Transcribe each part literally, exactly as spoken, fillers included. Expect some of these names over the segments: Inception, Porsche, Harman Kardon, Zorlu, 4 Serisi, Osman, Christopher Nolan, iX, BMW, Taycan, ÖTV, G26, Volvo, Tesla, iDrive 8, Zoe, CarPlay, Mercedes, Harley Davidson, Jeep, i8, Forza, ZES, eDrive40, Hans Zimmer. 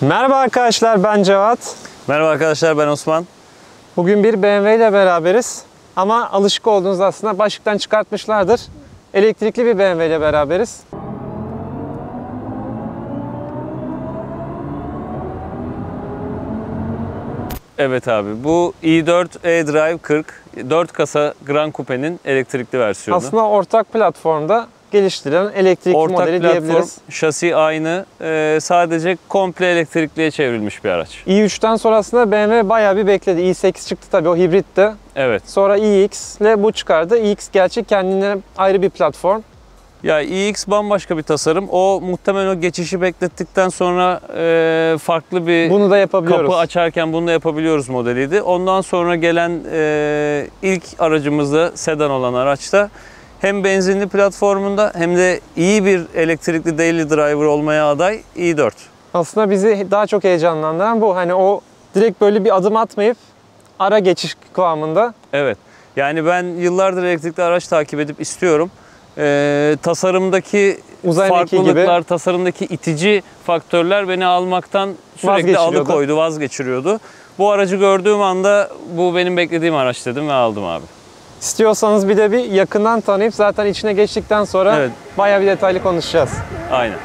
Merhaba arkadaşlar, ben Cevat. Merhaba arkadaşlar, ben Osman. Bugün bir B M W ile beraberiz. Ama alışık olduğunuz aslında başlıktan çıkartmışlardır. Elektrikli bir B M W ile beraberiz. Evet abi, bu i dört eDrive kırk, dört kasa Gran Coupe'nin elektrikli versiyonu. Aslında ortak platformda geliştirilen elektrikli ortak modeli platform, diyebiliriz. Şasi aynı, e, sadece komple elektrikliye çevrilmiş bir araç. i üçten sonra aslında B M W bayağı bir bekledi. i sekiz çıktı tabii, o hibritti. Evet. Sonra iX ile bu çıkardı. iX gerçi kendine ayrı bir platform. Ya iX bambaşka bir tasarım. O muhtemelen o geçişi beklettikten sonra e, farklı bir bunu da yapabiliyoruz. Kapı açarken bunu da yapabiliyoruz modeliydi. Ondan sonra gelen e, ilk aracımızda sedan olan araçta hem benzinli platformunda hem de iyi bir elektrikli daily driver olmaya aday i dört. Aslında bizi daha çok heyecanlandıran bu. Hani o direkt böyle bir adım atmayıp ara geçiş kıvamında. Evet. Yani ben yıllardır elektrikli araç takip edip istiyorum. Ee, tasarımdaki uzay farklılıklar, gibi. tasarımdaki itici faktörler beni almaktan sürekli alıkoydu, vazgeçiriyordu. Bu aracı gördüğüm anda bu benim beklediğim araç dedim ve aldım abi. İstiyorsanız bir de bir yakından tanıyıp zaten içine geçtikten sonra evet, bayağı bir detaylı konuşacağız. Aynen.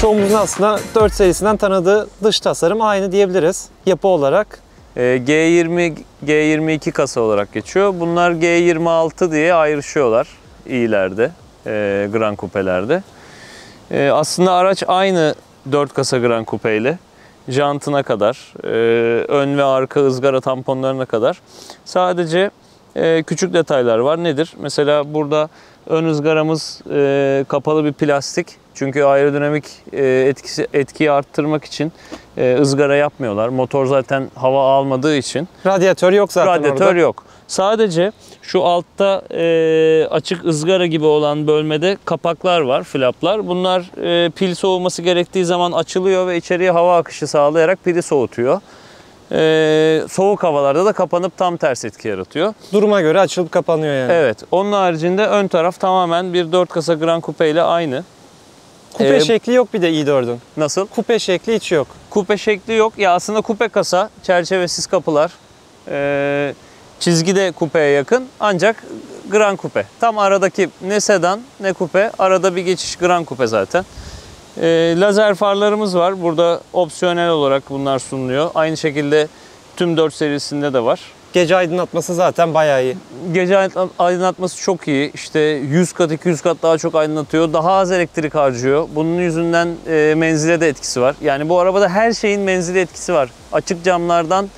Çoğumuzun aslında dört serisinden tanıdığı dış tasarım aynı diyebiliriz yapı olarak. G yirmi, G yirmi iki kasa olarak geçiyor. Bunlar G yirmi altı diye ayrışıyorlar i'lerde, Gran Coupe'lerde. Aslında araç aynı dört kasa Gran Coupe ile. Jantına kadar, ön ve arka ızgara tamponlarına kadar. Sadece küçük detaylar var. Nedir? Mesela burada ön ızgaramız kapalı bir plastik. Çünkü aerodinamik etkisi, etkiyi arttırmak için ızgara yapmıyorlar. Motor zaten hava almadığı için. Radyatör yok zaten Radyatör orada. Radyatör yok. Sadece şu altta açık ızgara gibi olan bölmede kapaklar var, flaplar. Bunlar pil soğuması gerektiği zaman açılıyor ve içeriye hava akışı sağlayarak pili soğutuyor. Ee, soğuk havalarda da kapanıp tam tersi etki yaratıyor. Duruma göre açılıp kapanıyor yani. Evet. Onun haricinde ön taraf tamamen bir dört kasa Gran Coupe ile aynı. Kupe ee, şekli yok bir de i dördün. Nasıl? Kupe şekli hiç yok. Kupe şekli yok. Ya aslında kupe kasa, çerçevesiz kapılar, ee, çizgi de kupeye yakın ancak Gran Coupe. Tam aradaki ne sedan ne kupe, arada bir geçiş Gran Coupe zaten. E, lazer farlarımız var. Burada opsiyonel olarak bunlar sunuluyor. Aynı şekilde tüm dört serisinde de var. Gece aydınlatması zaten bayağı iyi. Gece aydınlatması çok iyi. İşte yüz kat iki yüz kat daha çok aydınlatıyor. Daha az elektrik harcıyor. Bunun yüzünden e, menzile de etkisi var. Yani bu arabada her şeyin menzile etkisi var. Açık camlardan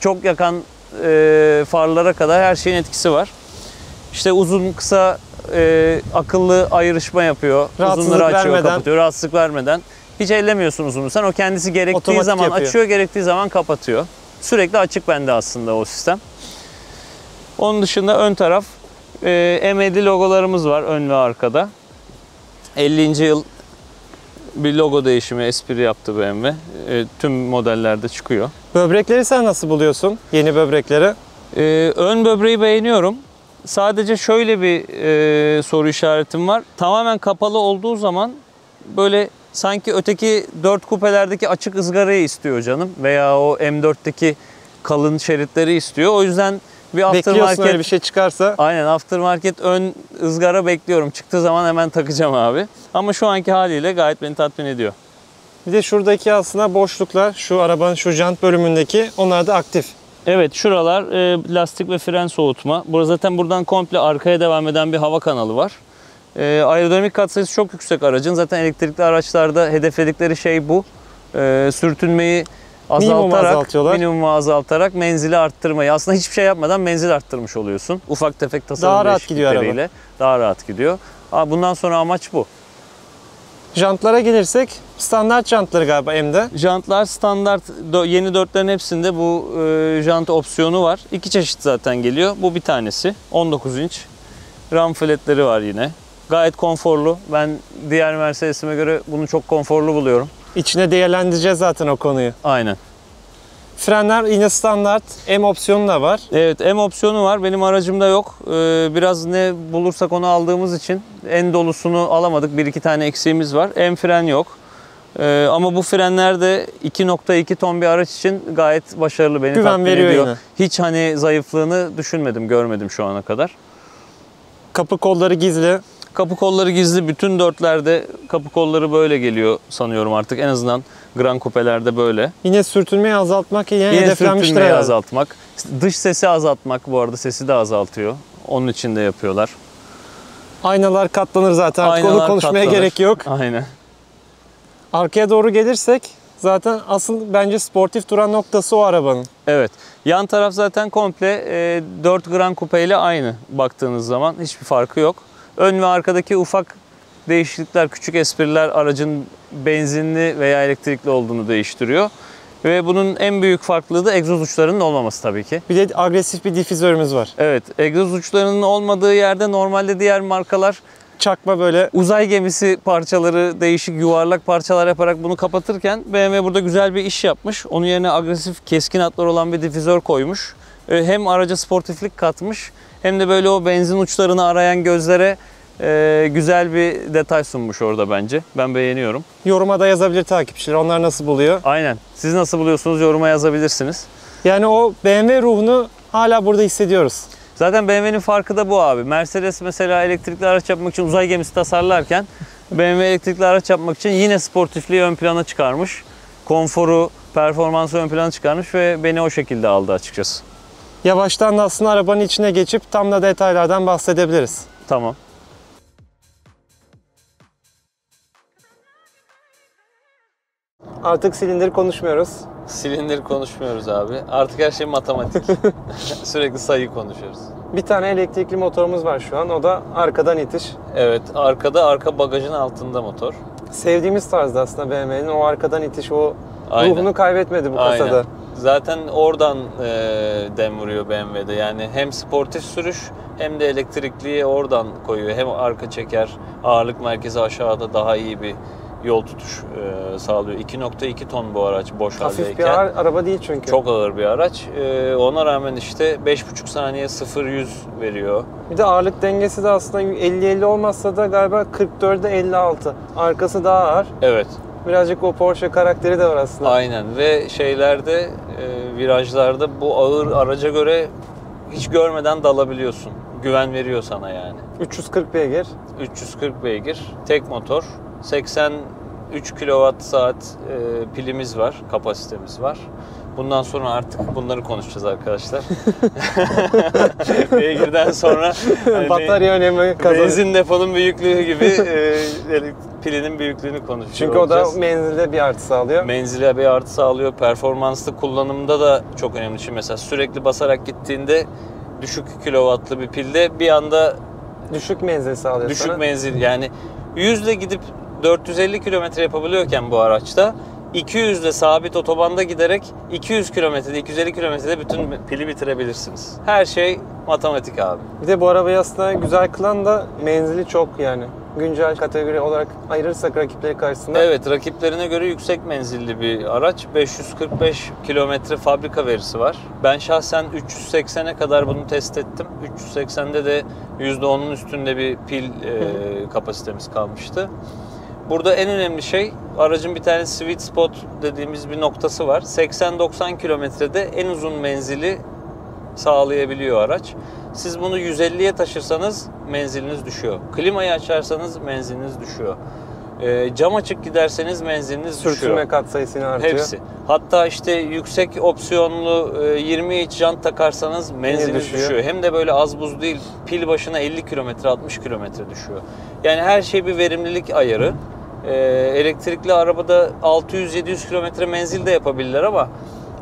çok yakan e, farlara kadar her şeyin etkisi var. İşte uzun kısa e, akıllı ayrışma yapıyor. Uzunları açıyor, vermeden, kapatıyor. Rahatsızlık vermeden. Hiç ellemiyorsun uzunu sen. O kendisi gerektiği Otomatik zaman yapıyor. açıyor, gerektiği zaman kapatıyor. Sürekli açık bende aslında o sistem. Onun dışında ön taraf e, M yedi logolarımız var ön ve arkada. ellinci yıl bir logo değişimi espri yaptı B M W. E, tüm modellerde çıkıyor. Böbrekleri sen nasıl buluyorsun? Yeni böbrekleri. E, ön böbreği beğeniyorum. Sadece şöyle bir e, soru işaretim var. Tamamen kapalı olduğu zaman böyle sanki öteki dört kupelerdeki açık ızgarayı istiyor canım. Veya o M dörtteki kalın şeritleri istiyor. O yüzden bir aftermarket... öyle bir şey çıkarsa. Aynen, aftermarket ön ızgara bekliyorum. Çıktığı zaman hemen takacağım abi. Ama şu anki haliyle gayet beni tatmin ediyor. Bir de şuradaki aslında boşluklar, şu arabanın şu jant bölümündeki, onlar da aktif. Evet, şuralar e, lastik ve fren soğutma. Burada zaten buradan komple arkaya devam eden bir hava kanalı var. E, aerodinamik katsayısı çok yüksek aracın. Zaten elektrikli araçlarda hedefledikleri şey bu. E, sürtünmeyi azaltarak, minimumu azaltarak menzili arttırmayı. Aslında hiçbir şey yapmadan menzil arttırmış oluyorsun. Ufak tefek tasarım değişiklikleriyle daha rahat gidiyor araba. Daha rahat gidiyor. Bundan sonra amaç bu. Jantlara gelirsek, standart jantları galiba M'de. Jantlar standart, yeni dörtlerin hepsinde bu e, jant opsiyonu var. İki çeşit zaten geliyor. Bu bir tanesi. on dokuz inç. Ram fletleri var yine. Gayet konforlu. Ben diğer Mercedes'ime göre bunu çok konforlu buluyorum. İçine değerlendireceğiz zaten o konuyu. Aynen. Frenler yine standart. M opsiyonu da var. Evet, M opsiyonu var. Benim aracımda yok. Ee, biraz ne bulursak onu aldığımız için en dolusunu alamadık. Bir iki tane eksiğimiz var. M fren yok. Ee, ama bu frenler de iki nokta iki ton bir araç için gayet başarılı. Beni güven veriyor ediyor. Yine. Hiç hani zayıflığını düşünmedim, görmedim şu ana kadar. Kapı kolları gizli. Kapı kolları gizli. Bütün dörtlerde kapı kolları böyle geliyor sanıyorum artık. En azından Gran Coupe'lerde böyle. Yine sürtünmeyi azaltmak, yine, yine sürtünmeyi azaltmak. Dış sesi azaltmak, bu arada sesi de azaltıyor. Onun için de yapıyorlar. Aynalar katlanır zaten. Aynalar Konu konuşmaya katlanır. gerek yok. Aynen. Arkaya doğru gelirsek zaten asıl bence sportif duran noktası o arabanın. Evet. Yan taraf zaten komple dört Gran Coupe ile aynı baktığınız zaman. Hiçbir farkı yok. Ön ve arkadaki ufak değişiklikler, küçük espriler aracın benzinli veya elektrikli olduğunu değiştiriyor. Ve bunun en büyük farklılığı da egzoz uçlarının olmaması tabii ki. Bir de agresif bir difüzörümüz var. Evet, egzoz uçlarının olmadığı yerde normalde diğer markalar çakma böyle uzay gemisi parçaları, değişik yuvarlak parçalar yaparak bunu kapatırken B M W burada güzel bir iş yapmış. Onun yerine agresif keskin hatlar olan bir difüzör koymuş. Hem araca sportiflik katmış, hem de böyle o benzin uçlarını arayan gözlere e, güzel bir detay sunmuş orada bence. Ben beğeniyorum. Yoruma da yazabilir takipçiler. Onlar nasıl buluyor? Aynen. Siz nasıl buluyorsunuz? Yoruma yazabilirsiniz. Yani o B M W ruhunu hala burada hissediyoruz. Zaten B M W'nin farkı da bu abi. Mercedes mesela elektrikli araç yapmak için uzay gemisi tasarlarken B M W elektrikli araç yapmak için yine sportifliği ön plana çıkarmış. Konforu, performansı ön plana çıkarmış ve beni o şekilde aldı açıkçası. Yavaştan da aslında arabanın içine geçip tam da detaylardan bahsedebiliriz. Tamam. Artık silindir konuşmuyoruz. Silindir konuşmuyoruz abi. Artık her şey matematik. Sürekli sayı konuşuyoruz. Bir tane elektrikli motorumuz var şu an. O da arkadan itiş. Evet. Arkada, arka bagajın altında motor. Sevdiğimiz tarzda aslında B M W'nin o arkadan itiş, o Aynen. ruhunu kaybetmedi bu kasada. Aynen. Zaten oradan e, dem vuruyor B M W'de. Yani hem sportif sürüş hem de elektrikliği oradan koyuyor. Hem arka çeker, ağırlık merkezi aşağıda daha iyi bir yol tutuş e, sağlıyor. iki nokta iki ton bu araç boş haldeyken. Hafif bir araba değil çünkü. Çok ağır bir araç. E, ona rağmen işte beş buçuk saniye sıfır yüz veriyor. Bir de ağırlık dengesi de aslında elli elli olmazsa da galiba kırk dörde elli altı. Arkası daha ağır. Evet. Birazcık o Porsche karakteri de var aslında. Aynen ve şeylerde, e, virajlarda bu ağır araca göre hiç görmeden dalabiliyorsun. Güven veriyor sana yani. üç yüz kırk beygir. üç yüz kırk beygir. Tek motor. seksen üç kilowatt saat e, pilimiz var, kapasitemiz var. Bundan sonra artık bunları konuşacağız arkadaşlar. Beygirden sonra hani batarya önemli kazanıyor. Benzin deponun büyüklüğü gibi e, pilinin büyüklüğünü konuşacağız. Çünkü o da menzile bir artı sağlıyor. Menzile bir artı sağlıyor. Performanslı kullanımda da çok önemli. Şimdi mesela sürekli basarak gittiğinde düşük kilovatlı bir pilde bir anda düşük menzil sağlıyor. Düşük sana. menzil yani yüzle gidip dört yüz elli kilometre yapabiliyorken bu araçta iki yüzle sabit otobanda giderek iki yüz kilometrede, iki yüz elli kilometrede bütün pili bitirebilirsiniz. Her şey matematik abi. Bir de bu arabayı aslında güzel kılan da menzili çok yani. Güncel kategori olarak ayırırsak rakipleri karşısında. Evet, rakiplerine göre yüksek menzilli bir araç. beş yüz kırk beş kilometre fabrika verisi var. Ben şahsen üç yüz seksene kadar bunu test ettim. üç yüz seksende de yüzde onun üstünde bir pil e, kapasitemiz kalmıştı. Burada en önemli şey, aracın bir tane sweet spot dediğimiz bir noktası var. seksen doksan kilometrede en uzun menzili sağlayabiliyor araç. Siz bunu yüz elliye taşırsanız menziliniz düşüyor. Klimayı açarsanız menziliniz düşüyor. E, cam açık giderseniz menziliniz Sürtünme düşüyor. Sürtünme katsayısını artıyor. Hepsi. Hatta işte yüksek opsiyonlu e, yirmi inç jant takarsanız menziliniz düşüyor. düşüyor. Hem de böyle az buz değil, pil başına elli kilometre, altmış kilometre düşüyor. Yani her şey bir verimlilik ayarı. E, elektrikli arabada altı yüz yedi yüz kilometre menzil de yapabilirler ama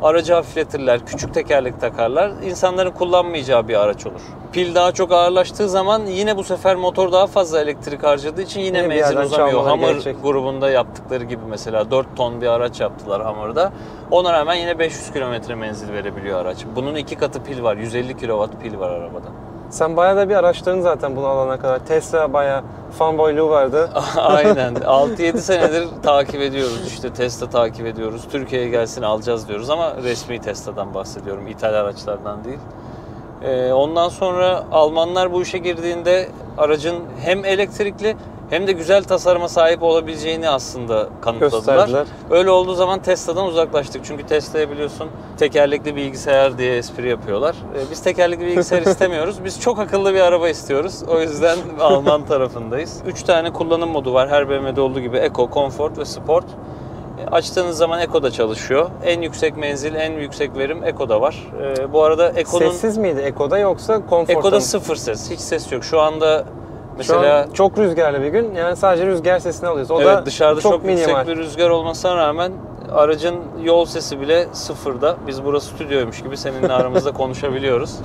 aracı hafifletirler, küçük tekerlek takarlar. İnsanların kullanmayacağı bir araç olur. Pil daha çok ağırlaştığı zaman yine bu sefer motor daha fazla elektrik harcadığı için yine, yine menzil uzamıyor. Hammer gelecek. Grubunda yaptıkları gibi mesela dört ton bir araç yaptılar Hammer'da. Ona rağmen yine beş yüz kilometre menzil verebiliyor araç. Bunun iki katı pil var. yüz elli kilowatt pil var arabada. Sen bayağı da bir araçların zaten bunu alana kadar. Tesla bayağı fanboyluğu vardı. Aynen. altı yedi senedir takip ediyoruz. İşte Tesla takip ediyoruz. Türkiye'ye gelsin alacağız diyoruz ama resmi Tesla'dan bahsediyorum. İthal araçlardan değil. Ee, ondan sonra Almanlar bu işe girdiğinde aracın hem elektrikli hem de güzel tasarıma sahip olabileceğini aslında kanıtladılar. Gösterdiler. Öyle olduğu zaman Tesla'dan uzaklaştık. Çünkü Tesla'ya biliyorsun tekerlekli bilgisayar diye espri yapıyorlar. Ee, biz tekerlekli bilgisayar istemiyoruz. Biz çok akıllı bir araba istiyoruz. O yüzden Alman tarafındayız. üç tane kullanım modu var. Her B M W'de olduğu gibi Eco, Comfort ve Sport. Açtığınız zaman Eko'da çalışıyor. En yüksek menzil, en yüksek verim Eko'da var. Ee, bu arada Eko'nun... Sessiz miydi Eko'da yoksa Comfort'ta mı? Eko'da sıfır ses, hiç ses yok. Şu anda mesela... Şu an çok rüzgarlı bir gün, yani sadece rüzgar sesini alıyoruz. O evet, da dışarıda çok, çok yüksek bir rüzgar olmasına rağmen aracın yol sesi bile sıfırda. Biz burası stüdyoymuş gibi seninle aramızda konuşabiliyoruz.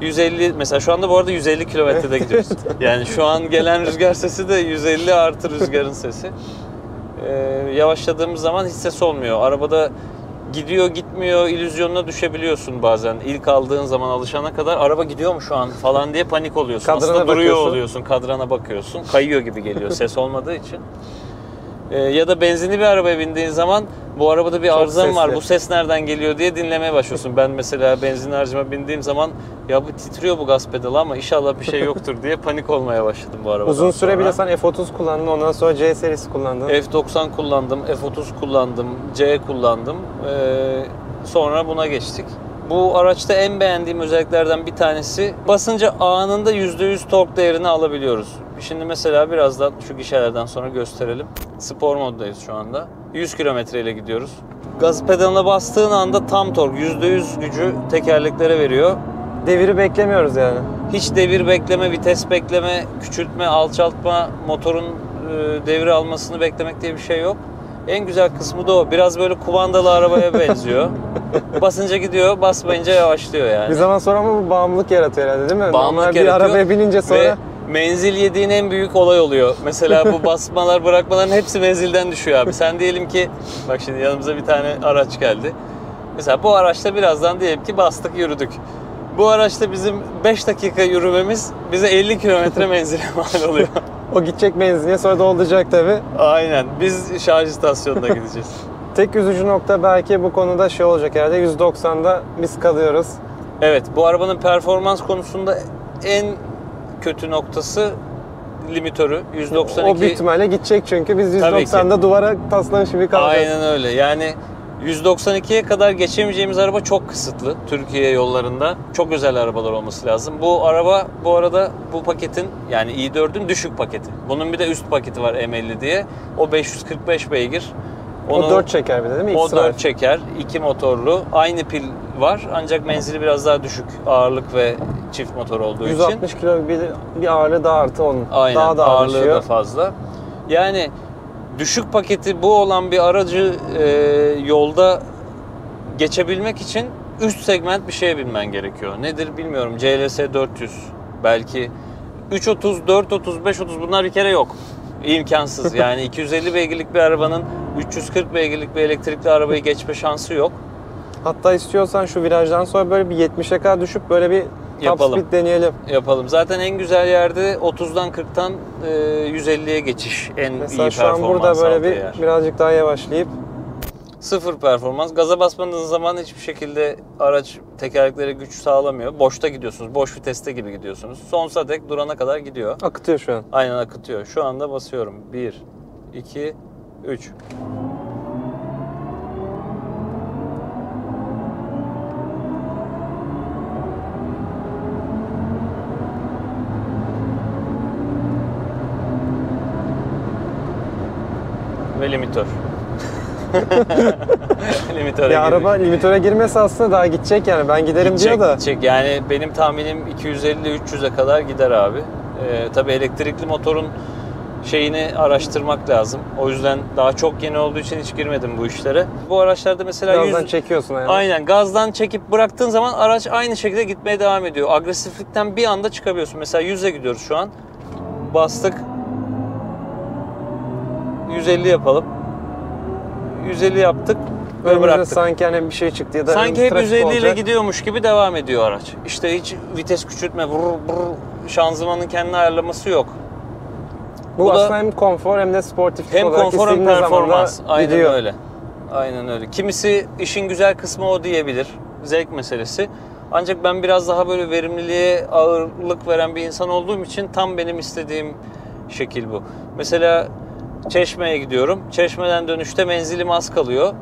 yüz elli mesela şu anda bu arada yüz elli kilometrede gidiyoruz. Yani şu an gelen rüzgar sesi de yüz elli artı rüzgarın sesi. Ee, yavaşladığımız zaman hiç ses olmuyor. Arabada gidiyor gitmiyor illüzyonuna düşebiliyorsun bazen. İlk aldığın zaman alışana kadar araba gidiyor mu şu an falan diye panik oluyorsun. Kadrana Aslında bakıyorsun. Duruyor oluyorsun, kadrana bakıyorsun. Kayıyor gibi geliyor ses olmadığı için. Ee, ya da benzinli bir arabaya bindiğin zaman bu arabada bir arızam var, bu ses nereden geliyor diye dinlemeye başlıyorsun. Ben mesela benzinli aracıma bindiğim zaman ya bu titriyor bu gaz pedalı ama inşallah bir şey yoktur diye panik olmaya başladım bu arabadan. Uzun süre sonra. Bile sen F otuz kullandın, ondan sonra C serisi kullandın. F doksan kullandım, F otuz kullandım, C kullandım. Ee, sonra buna geçtik. Bu araçta en beğendiğim özelliklerden bir tanesi basınca anında yüzde yüz tork değerini alabiliyoruz. Şimdi mesela birazdan şu gişelerden sonra gösterelim. Spor moddayız şu anda. yüz kilometre ile gidiyoruz. Gaz pedalına bastığın anda tam tork, yüzde yüz gücü tekerleklere veriyor. Deviri beklemiyoruz yani. Hiç devir bekleme, vites bekleme, küçültme, alçaltma, motorun devir almasını beklemek diye bir şey yok. En güzel kısmı da o. Biraz böyle kumandalı arabaya benziyor. Basınca gidiyor, basmayınca yavaşlıyor yani. Bir zaman sonra ama bu bağımlılık yaratıyor herhalde değil mi? Bağımlılık bir arabaya binince sonra... Ve menzil yediğin en büyük olay oluyor. Mesela bu basmalar, bırakmaların hepsi menzilden düşüyor abi. Sen diyelim ki, bak şimdi yanımıza bir tane araç geldi. Mesela bu araçta birazdan diyelim ki bastık, yürüdük. Bu araçta bizim beş dakika yürümemiz bize elli kilometre menzile mal oluyor. O gidecek benzinliğe, sonra dolduracak tabii. Aynen. Biz şarj istasyonuna gideceğiz. Tek üzücü nokta belki bu konuda şey olacak herhalde, yüz doksanda biz kalıyoruz. Evet, bu arabanın performans konusunda en kötü noktası limitörü. yüz doksan iki. O büyük ihtimalle gidecek çünkü biz yüz doksanda duvara taslamış gibi kalacağız. Aynen öyle. Yani yüz doksan ikiye kadar geçemeyeceğimiz araba çok kısıtlı Türkiye yollarında. Çok özel arabalar olması lazım. Bu araba bu arada bu paketin yani i dördün düşük paketi. Bunun bir de üst paketi var M elli diye. O beş yüz kırk beş beygir. Onu, o dört çeker bir de değil mi? O dört çeker. iki motorlu. Aynı pil var ancak menzili biraz daha düşük ağırlık ve çift motor olduğu için. yüz altmış kilo bir, bir ağırlığı daha artı onun. Aynen, daha da ağırlığı ağırlaşıyor. Da fazla. Yani düşük paketi bu olan bir aracı e, yolda geçebilmek için üst segment bir şeye binmen gerekiyor. Nedir bilmiyorum. C L S dört yüz belki üç otuz, dört otuz, beş otuz bunlar bir kere yok. İmkansız yani iki yüz elli beygirlik bir arabanın üç yüz kırk beygirlik bir elektrikli arabayı geçme şansı yok. Hatta istiyorsan şu virajdan sonra böyle bir yetmişe kadar düşüp böyle bir top speed deneyelim. Yapalım. Zaten en güzel yerde otuzdan kırktan yüz elliye geçiş en mesela iyi performans. Mesela şu an burada böyle bir yer. Birazcık daha yavaşlayıp sıfır performans. Gaza basmadığınız zaman hiçbir şekilde araç tekerleklere güç sağlamıyor. Boşta gidiyorsunuz. Boş viteste gibi gidiyorsunuz. Sonsuza dek durana kadar gidiyor. Akıtıyor şu an. Aynen akıtıyor. Şu anda basıyorum. bir, iki, üç. Ve limitör. Limitöre ya araba limitöre girmesi aslında daha gidecek yani ben giderim gidecek, diyor da. Gidecek yani benim tahminim iki yüz elli üç yüze kadar gider abi. Ee, tabii elektrikli motorun şeyini araştırmak lazım. O yüzden daha çok yeni olduğu için hiç girmedim bu işlere. Bu araçlarda mesela gazdan yüz... çekiyorsun yani. Aynen, gazdan çekip bıraktığın zaman araç aynı şekilde gitmeye devam ediyor. Agresiflikten bir anda çıkabiliyorsun. Mesela yüze gidiyoruz şu an. Bastık. yüz elli yapalım. yüz elli yaptık. Önümüzde sanki hani bir şey çıktı ya da sanki hep yüz elli ile gidiyormuş gibi devam ediyor araç. İşte hiç vites küçültme, brr brr, şanzımanın kendini ayarlaması yok. Bu, Bu aslında hem konfor hem de sportif hem olarak konfor hem performans. Aynen gidiyor. Öyle. Aynen öyle. Kimisi işin güzel kısmı o diyebilir. Zevk meselesi. Ancak ben biraz daha böyle verimliliğe ağırlık veren bir insan olduğum için tam benim istediğim şekil bu. Mesela Çeşme'ye gidiyorum. Çeşme'den dönüşte menzilim az kalıyor.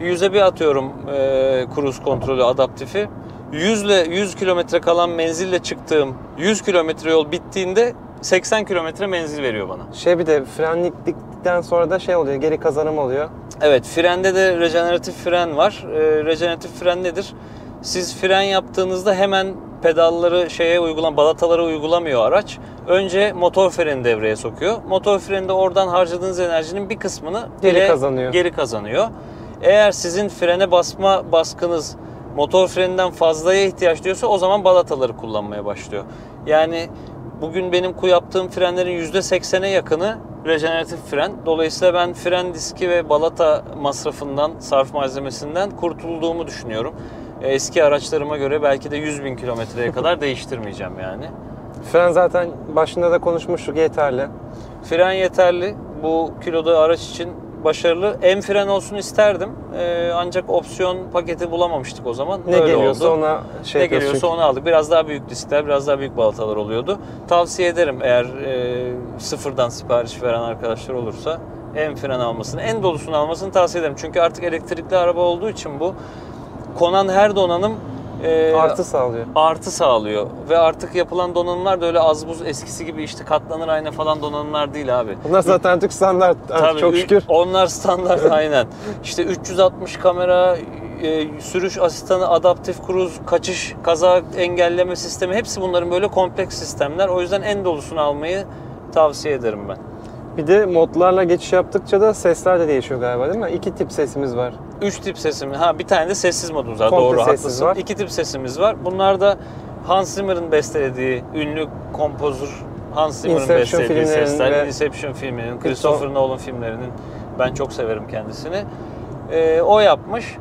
yüze bir atıyorum e, cruise kontrolü adaptifi. yüz ile yüz kilometre kalan menzille çıktığım yüz kilometre yol bittiğinde seksen kilometre menzil veriyor bana. Şey bir de frenlikten sonra da şey oluyor, geri kazanım oluyor. Evet, frende de rejeneratif fren var. E, rejeneratif fren nedir? Siz fren yaptığınızda hemen pedalları şeye uygulan, balatalara uygulamıyor araç. Önce motor freni devreye sokuyor. Motor freni de oradan harcadığınız enerjinin bir kısmını geri kazanıyor. Geri kazanıyor. Eğer sizin frene basma baskınız motor freninden fazlaya ihtiyaç duyuyorsa o zaman balataları kullanmaya başlıyor. Yani bugün benim yaptığım frenlerin yüzde seksene yakını rejeneratif fren. Dolayısıyla ben fren diski ve balata masrafından, sarf malzemesinden kurtulduğumu düşünüyorum. Eski araçlarıma göre belki de yüz bin kilometreye kadar değiştirmeyeceğim yani. Fren zaten başında da konuşmuştuk, yeterli. Fren yeterli. Bu kiloda araç için başarılı. En fren olsun isterdim. Ee, ancak opsiyon paketi bulamamıştık o zaman. Ne Öyle geliyorsa oldu. ona şey Ne geliyorsa çünkü. onu aldık. Biraz daha büyük diskler, biraz daha büyük balatalar oluyordu. Tavsiye ederim eğer e, sıfırdan sipariş veren arkadaşlar olursa en fren almasını, en dolusunu almasını tavsiye ederim. Çünkü artık elektrikli araba olduğu için bu konan her donanım e, artı sağlıyor. Artı sağlıyor ve artık yapılan donanımlar da öyle az buz eskisi gibi işte katlanır ayna falan donanımlar değil abi. Bunlar zaten artık standart. Tabii, çok şükür. Onlar standart aynen. İşte üç yüz altmış kamera, e, sürüş asistanı, adaptif cruise, kaçış, kaza engelleme sistemi, hepsi bunların böyle kompleks sistemler. O yüzden en dolusunu almayı tavsiye ederim ben. Bir de modlarla geçiş yaptıkça da sesler de değişiyor galiba, değil mi? İki tip sesimiz var. Üç tip sesimiz. Ha, bir tane de sessiz modumuz var. Komple Doğru haklısın. Var. İki tip sesimiz var. Bunlar da Hans Zimmer'ın bestelediği ünlü kompozör Hans Zimmer'ın Inception bestelediği sesler. Inception filminin, Christopher Nolan filmlerinin. Ben çok severim kendisini. Ee, o yapmış.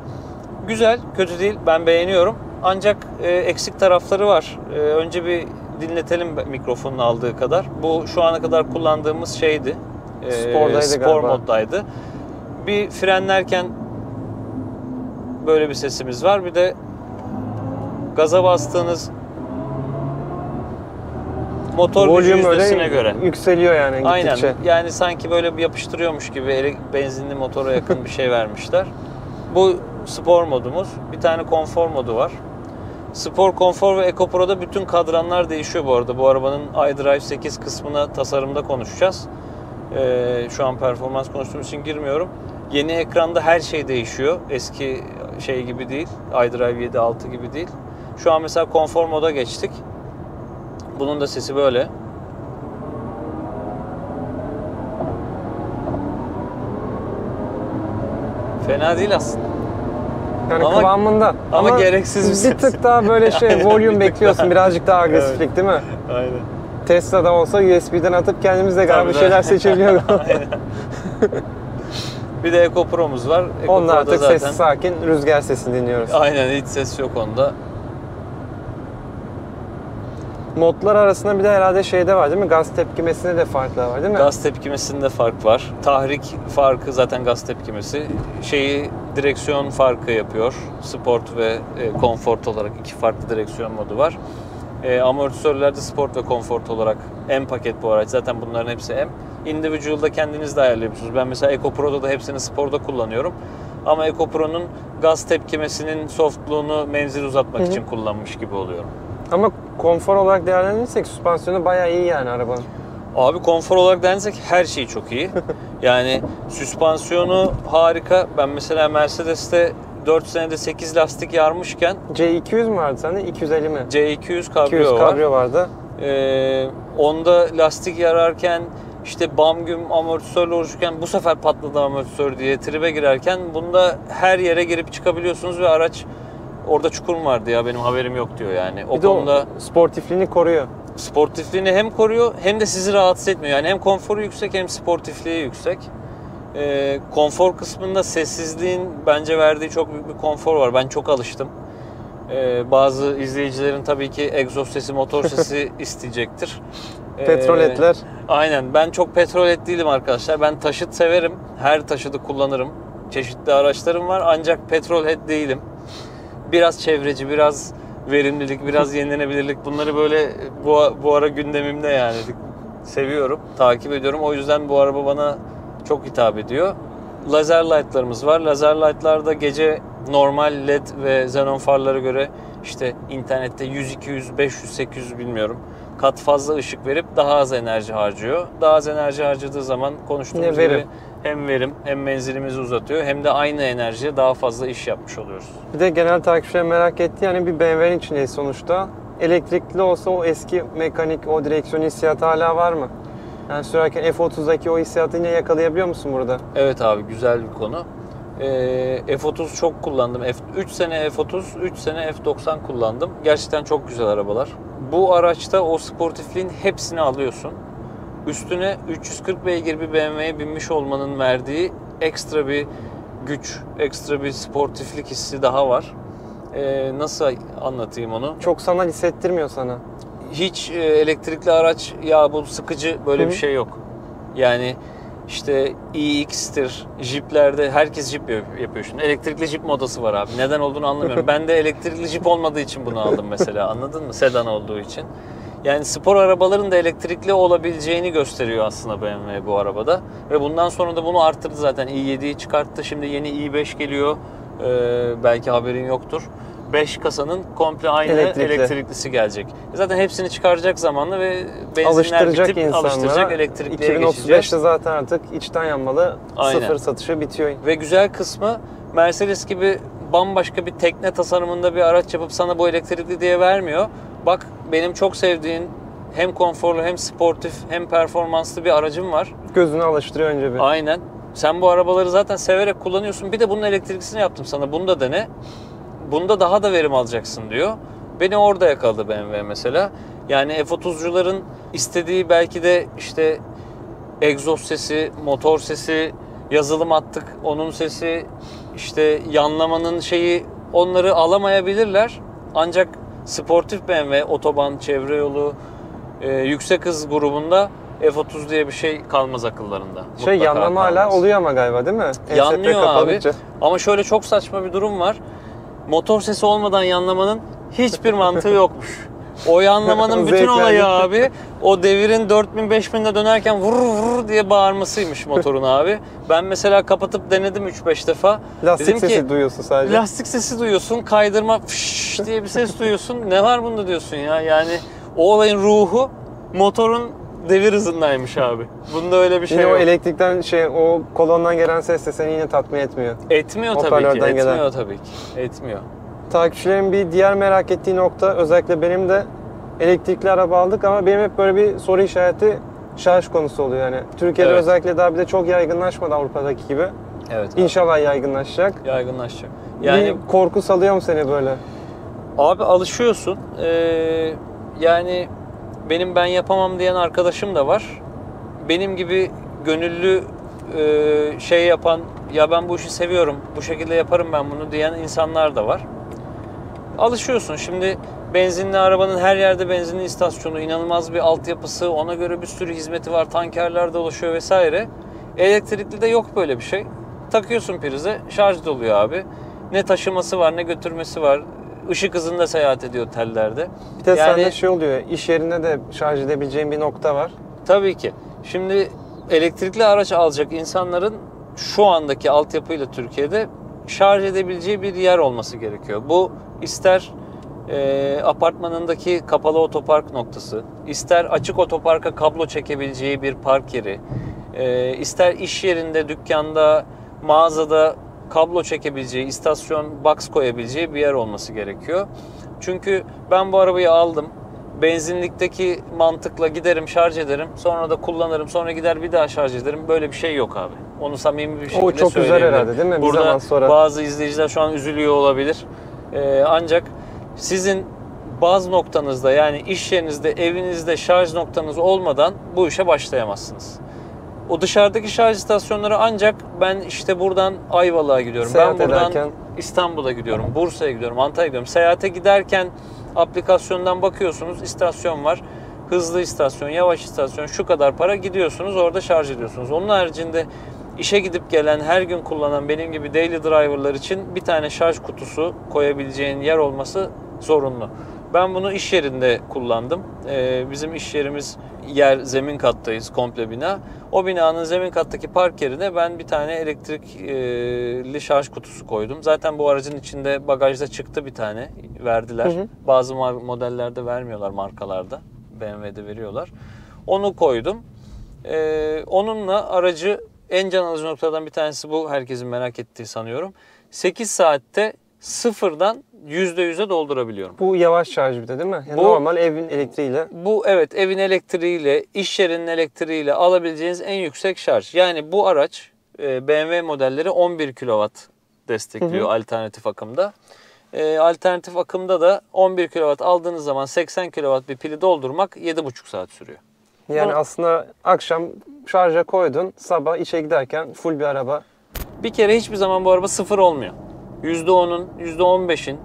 Güzel, kötü değil. Ben beğeniyorum. Ancak e, eksik tarafları var. E, önce bir dinletelim mikrofonun aldığı kadar. Bu şu ana kadar kullandığımız şeydi. Spordaydı, spor galiba. moddaydı. Bir frenlerken böyle bir sesimiz var. Bir de gaza bastığınız motor gücü yüzdesine göre yükseliyor yani gittikçe. Aynen. Yani sanki böyle bir yapıştırıyormuş gibi benzinli motora yakın bir şey vermişler. Bu spor modumuz. Bir tane konfor modu var. Spor, konfor ve Eco Pro'da bütün kadranlar değişiyor bu arada. Bu arabanın i drive sekiz kısmına tasarımda konuşacağız. Ee, şu an performans konuştuğum için girmiyorum. Yeni ekranda her şey değişiyor. Eski şey gibi değil. i drive yedi altı gibi değil. Şu an mesela konfor moda geçtik. Bunun da sesi böyle. Fena değil aslında. Yani ama, kıvamında. Ama, ama gereksiz bir ses. Bir tık daha böyle şey, aynen, volüm bir bekliyorsun. Daha. Birazcık daha agresiflik, evet. Değil mi? Aynen. Tesla'da olsa U S B'den atıp kendimiz de galiba şeyler seçebiliyorduk. Bir de Eco Pro'muz var. Eco onda Pro'da artık zaten... ses sakin, rüzgar sesini dinliyoruz. Aynen, hiç ses yok onda. Modlar arasında bir de herhalde şeyde var değil mi? Gaz tepkimesinde de farklar var değil mi? Gaz tepkimesinde fark var. Tahrik farkı zaten gaz tepkimesi. Şeyi, direksiyon farkı yapıyor. Sport ve e, konfort olarak iki farklı direksiyon modu var. E, amortisörlerde sport ve konfort olarak M paket bu araç. Zaten bunların hepsi M. Individual'da kendiniz de ayarlayabiliyorsunuz. Ben mesela Eco Pro'da da hepsini sporda kullanıyorum. Ama Eco Pro'nun gaz tepkimesinin softluğunu menzil uzatmak Hı -hı. için kullanmış gibi oluyorum. Ama konfor olarak değerlendirirsek süspansiyonu bayağı iyi yani arabanın. Abi konfor olarak değerlendirirsek her şey çok iyi. Yani süspansiyonu harika. Ben mesela Mercedes'te dört senede sekiz lastik yarmışken... C iki yüz mü vardı sende? iki yüz elli mi? C iki yüz kabrio var. kabrio vardı. Ee, onda lastik yararken İşte bam güm amortisörle uğraşırken bu sefer patladı amortisör diye tribe girerken bunda her yere girip çıkabiliyorsunuz ve araç orada çukur mu vardı ya benim haberim yok diyor yani. O bir konuda o sportifliğini koruyor. Sportifliğini hem koruyor hem de sizi rahatsız etmiyor. Yani hem konforu yüksek hem sportifliği yüksek. E, konfor kısmında sessizliğin bence verdiği çok büyük bir konfor var. Ben çok alıştım. E, bazı izleyicilerin tabii ki egzoz sesi, motor sesi isteyecektir. E, petrol etler. Aynen. Ben çok petrol et değilim arkadaşlar. Ben taşıt severim. Her taşıtı kullanırım. Çeşitli araçlarım var ancak petrol et değilim. Biraz çevreci, biraz verimlilik, biraz yenilenebilirlik. Bunları böyle bu, bu ara gündemimde yani. Seviyorum, takip ediyorum. O yüzden bu araba bana çok hitap ediyor. Lazer light'larımız var. Lazer light'larda gece normal led ve xenon farlara göre işte internette yüz, iki yüz, beş yüz, sekiz yüz bilmiyorum kat fazla ışık verip daha az enerji harcıyor. Daha az enerji harcadığı zaman konuştuğumuz gibi hem verim hem menzilimizi uzatıyor hem de aynı enerjiye daha fazla iş yapmış oluyoruz. Bir de genel takipçiler merak etti yani bir B M W'nin içindeyiz sonuçta. Elektrikli olsa o eski mekanik o direksiyon hissiyatı hala var mı? Yani sürerken F otuz'daki o hissiyatı yine yakalayabiliyor musun burada? Evet abi güzel bir konu. Ee, F otuz çok kullandım. üç sene F otuz, üç sene F doksan kullandım. Gerçekten çok güzel arabalar. Bu araçta o sportifliğin hepsini alıyorsun. Üstüne üç yüz kırk beygir bir B M W'ye binmiş olmanın verdiği ekstra bir güç, ekstra bir sportiflik hissi daha var. Ee, nasıl anlatayım onu? Çok sanal hissettirmiyor sana. Hiç elektrikli araç ya bu sıkıcı böyle Hı. bir şey yok. Yani işte iX'tir, Jeep'lerde herkes Jeep yapıyor şimdi. Elektrikli Jeep modası var abi. Neden olduğunu anlamıyorum. Ben de elektrikli Jeep olmadığı için bunu aldım mesela. Anladın mı? Sedan olduğu için. Yani spor arabaların da elektrikli olabileceğini gösteriyor aslında B M W bu arabada. Ve bundan sonra da bunu arttırdı zaten. i yedi'yi çıkarttı. Şimdi yeni i beş geliyor. Ee, belki haberin yoktur. beş kasanın komple aynı elektrikli. elektriklisi gelecek. Zaten hepsini çıkaracak zamanla ve benzinler alıştıracak bitip insanlara, alıştıracak elektrikliye geçeceğiz. iki bin otuz beş'te zaten artık içten yanmalı Aynen. sıfır satışı bitiyor. Ve güzel kısmı Mercedes gibi bambaşka bir tekne tasarımında bir araç yapıp sana bu elektrikli diye vermiyor. Bak benim çok sevdiğin hem konforlu hem sportif hem performanslı bir aracım var. Gözünü alıştırıyor önce bir. Aynen. Sen bu arabaları zaten severek kullanıyorsun. Bir de bunun elektriklisini yaptım sana. Bunu da dene. Bunda daha da verim alacaksın diyor. Beni orada yakaladı B M W mesela. Yani F otuz'cuların istediği belki de işte egzoz sesi, motor sesi, yazılım attık, onun sesi, işte yanlamanın şeyi onları alamayabilirler. Ancak sportif B M W, otoban, çevre yolu, e, yüksek hız grubunda F otuz diye bir şey kalmaz akıllarında. Şey mutlaka yanlama kalmaz. Hala oluyor ama galiba değil mi? Yanlıyor abi. Ama şöyle çok saçma bir durum var. Motor sesi olmadan yanlamanın hiçbir mantığı yokmuş. O yanlamanın bütün olayı abi o devirin dört bin beş bin'de dönerken vur vur diye bağırmasıymış motorun abi. Ben mesela kapatıp denedim üç beş defa. Lastik Dedim sesi ki, duyuyorsun sadece. Lastik sesi duyuyorsun, kaydırma fış diye bir ses duyuyorsun. Ne var bunda diyorsun ya yani o olayın ruhu motorun devir hızındaymış abi. Bunda öyle bir şey yine yok. O elektrikten şey o kolondan gelen ses de seni yine tatmin etmiyor. Etmiyor tabii ki. Gelen. Etmiyor tabii ki. Etmiyor. Takipçilerin bir diğer merak ettiği nokta özellikle benim de elektrikli araba aldık ama benim hep böyle bir soru işareti şarj konusu oluyor yani. Türkiye'de evet. özellikle daha bir de çok yaygınlaşmadı Avrupa'daki gibi. Evet. Abi. İnşallah yaygınlaşacak. Yaygınlaşacak. Yani bir korku salıyor mu seni böyle? Abi alışıyorsun. Ee, yani benim ben yapamam diyen arkadaşım da var. Benim gibi gönüllü e, şey yapan, ya ben bu işi seviyorum, bu şekilde yaparım ben bunu diyen insanlar da var. Alışıyorsun. Şimdi benzinli arabanın her yerde benzinli istasyonu, inanılmaz bir altyapısı, ona göre bir sürü hizmeti var, tankerler dolaşıyor vesaire. Elektrikli de yok böyle bir şey. Takıyorsun prize, şarj doluyor abi. Ne taşıması var, ne götürmesi var. Işık hızında seyahat ediyor tellerde. Bir de yani, sende şey oluyor, iş yerinde de şarj edebileceğin bir nokta var. Tabii ki. Şimdi elektrikli araç alacak insanların şu andaki altyapıyla Türkiye'de şarj edebileceği bir yer olması gerekiyor. Bu ister e, apartmanındaki kapalı otopark noktası, ister açık otoparka kablo çekebileceği bir park yeri, e, ister iş yerinde, dükkanda, mağazada kablo çekebileceği, istasyon, box koyabileceği bir yer olması gerekiyor. Çünkü ben bu arabayı aldım. benzinlikteki mantıkla giderim, şarj ederim, sonra da kullanırım, sonra gider bir daha şarj ederim. Böyle bir şey yok abi. Onu samimi bir şekilde söyleyeyim. O çok güzel herhalde değil mi? Bir burada zaman sonra... bazı izleyiciler şu an üzülüyor olabilir. Ee, ancak sizin baz noktanızda, yani iş yerinizde, evinizde şarj noktanız olmadan bu işe başlayamazsınız. O dışarıdaki şarj istasyonları ancak ben işte buradan Ayvalık'a gidiyorum, seyahat ben buradan ederken... İstanbul'a gidiyorum, Bursa'ya gidiyorum, Antalya'ya gidiyorum. Seyahate giderken aplikasyondan bakıyorsunuz, istasyon var. Hızlı istasyon, yavaş istasyon, şu kadar para, gidiyorsunuz orada şarj ediyorsunuz. Onun haricinde işe gidip gelen, her gün kullanan benim gibi daily driver'lar için bir tane şarj kutusu koyabileceğin yer olması zorunlu. Ben bunu iş yerinde kullandım. Ee, bizim iş yerimiz yer, zemin kattayız, komple bina. O binanın zemin kattaki park yerine ben bir tane elektrikli şarj kutusu koydum. Zaten bu aracın içinde bagajda çıktı bir tane, verdiler. Hı hı. Bazı modellerde vermiyorlar, markalarda. B M W'de veriyorlar. Onu koydum. Ee, onunla aracı, en can alıcı noktadan bir tanesi bu, herkesin merak ettiği sanıyorum. sekiz saatte sıfırdan yüzde yüze doldurabiliyorum. Bu yavaş şarj bir de değil mi? Yani bu, normal evin elektriğiyle. Bu evet, evin elektriğiyle, iş yerinin elektriğiyle alabileceğiniz en yüksek şarj. Yani bu araç B M W modelleri on bir kilowatt destekliyor, hı hı, alternatif akımda. Ee, alternatif akımda da on bir kilowatt aldığınız zaman seksen kilowatt bir pili doldurmak yedi buçuk saat sürüyor. Yani bunu, aslında akşam şarja koydun, sabah işe giderken full bir araba. Bir kere hiçbir zaman bu araba sıfır olmuyor. yüzde on'un, yüzde on beş'in,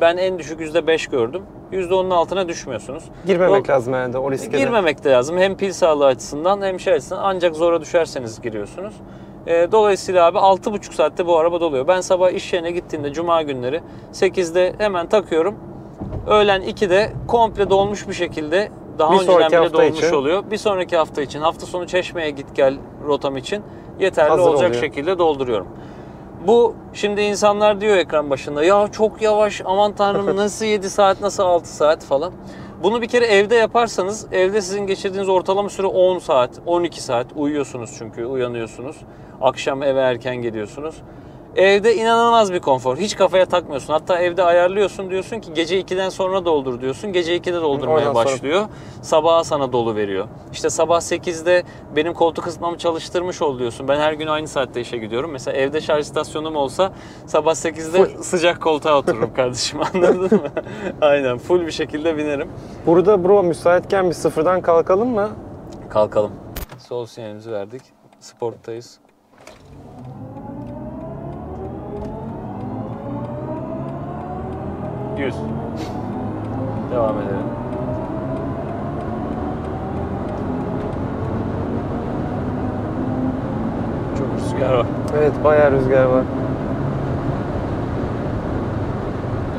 ben en düşük yüzde beş gördüm. yüzde on'un altına düşmüyorsunuz. Girmemek o, lazım yani de, o riske. Girmemek de lazım. Hem pil sağlığı açısından hem şey açısından, ancak zora düşerseniz giriyorsunuz. E, dolayısıyla abi altı buçuk saatte bu araba doluyor. Ben sabah iş yerine gittiğimde cuma günleri sekizde hemen takıyorum. Öğlen iki'de komple dolmuş bir şekilde, daha önceden bile dolmuş için oluyor. Bir sonraki hafta için, hafta sonu Çeşme'ye git gel rotam için yeterli hazır olacak oluyor şekilde dolduruyorum. Bu şimdi insanlar diyor ekran başında, ya çok yavaş, aman tanrım nasıl yedi saat, nasıl altı saat falan. Bunu bir kere evde yaparsanız, evde sizin geçirdiğiniz ortalama süre on saat, on iki saat, uyuyorsunuz çünkü, uyanıyorsunuz. Akşam eve erken geliyorsunuz. Evde inanılmaz bir konfor, hiç kafaya takmıyorsun. Hatta evde ayarlıyorsun, diyorsun ki gece iki'den sonra doldur diyorsun. Gece iki'de doldurmaya ondan başlıyor. Sonra... Sabaha sana dolu veriyor. İşte sabah sekizde benim koltuk ısıtmamı çalıştırmış ol diyorsun. Ben her gün aynı saatte işe gidiyorum. Mesela evde şarj istasyonum olsa sabah sekizde full sıcak koltuğa otururum kardeşim, anladın mı? Aynen, full bir şekilde binerim. Burada bro müsaitken bir sıfırdan kalkalım mı? Kalkalım. Sol sinyalimizi verdik. Sporttayız. yüz. Devam edelim. Çok rüzgar var. Evet, bayağı rüzgar var.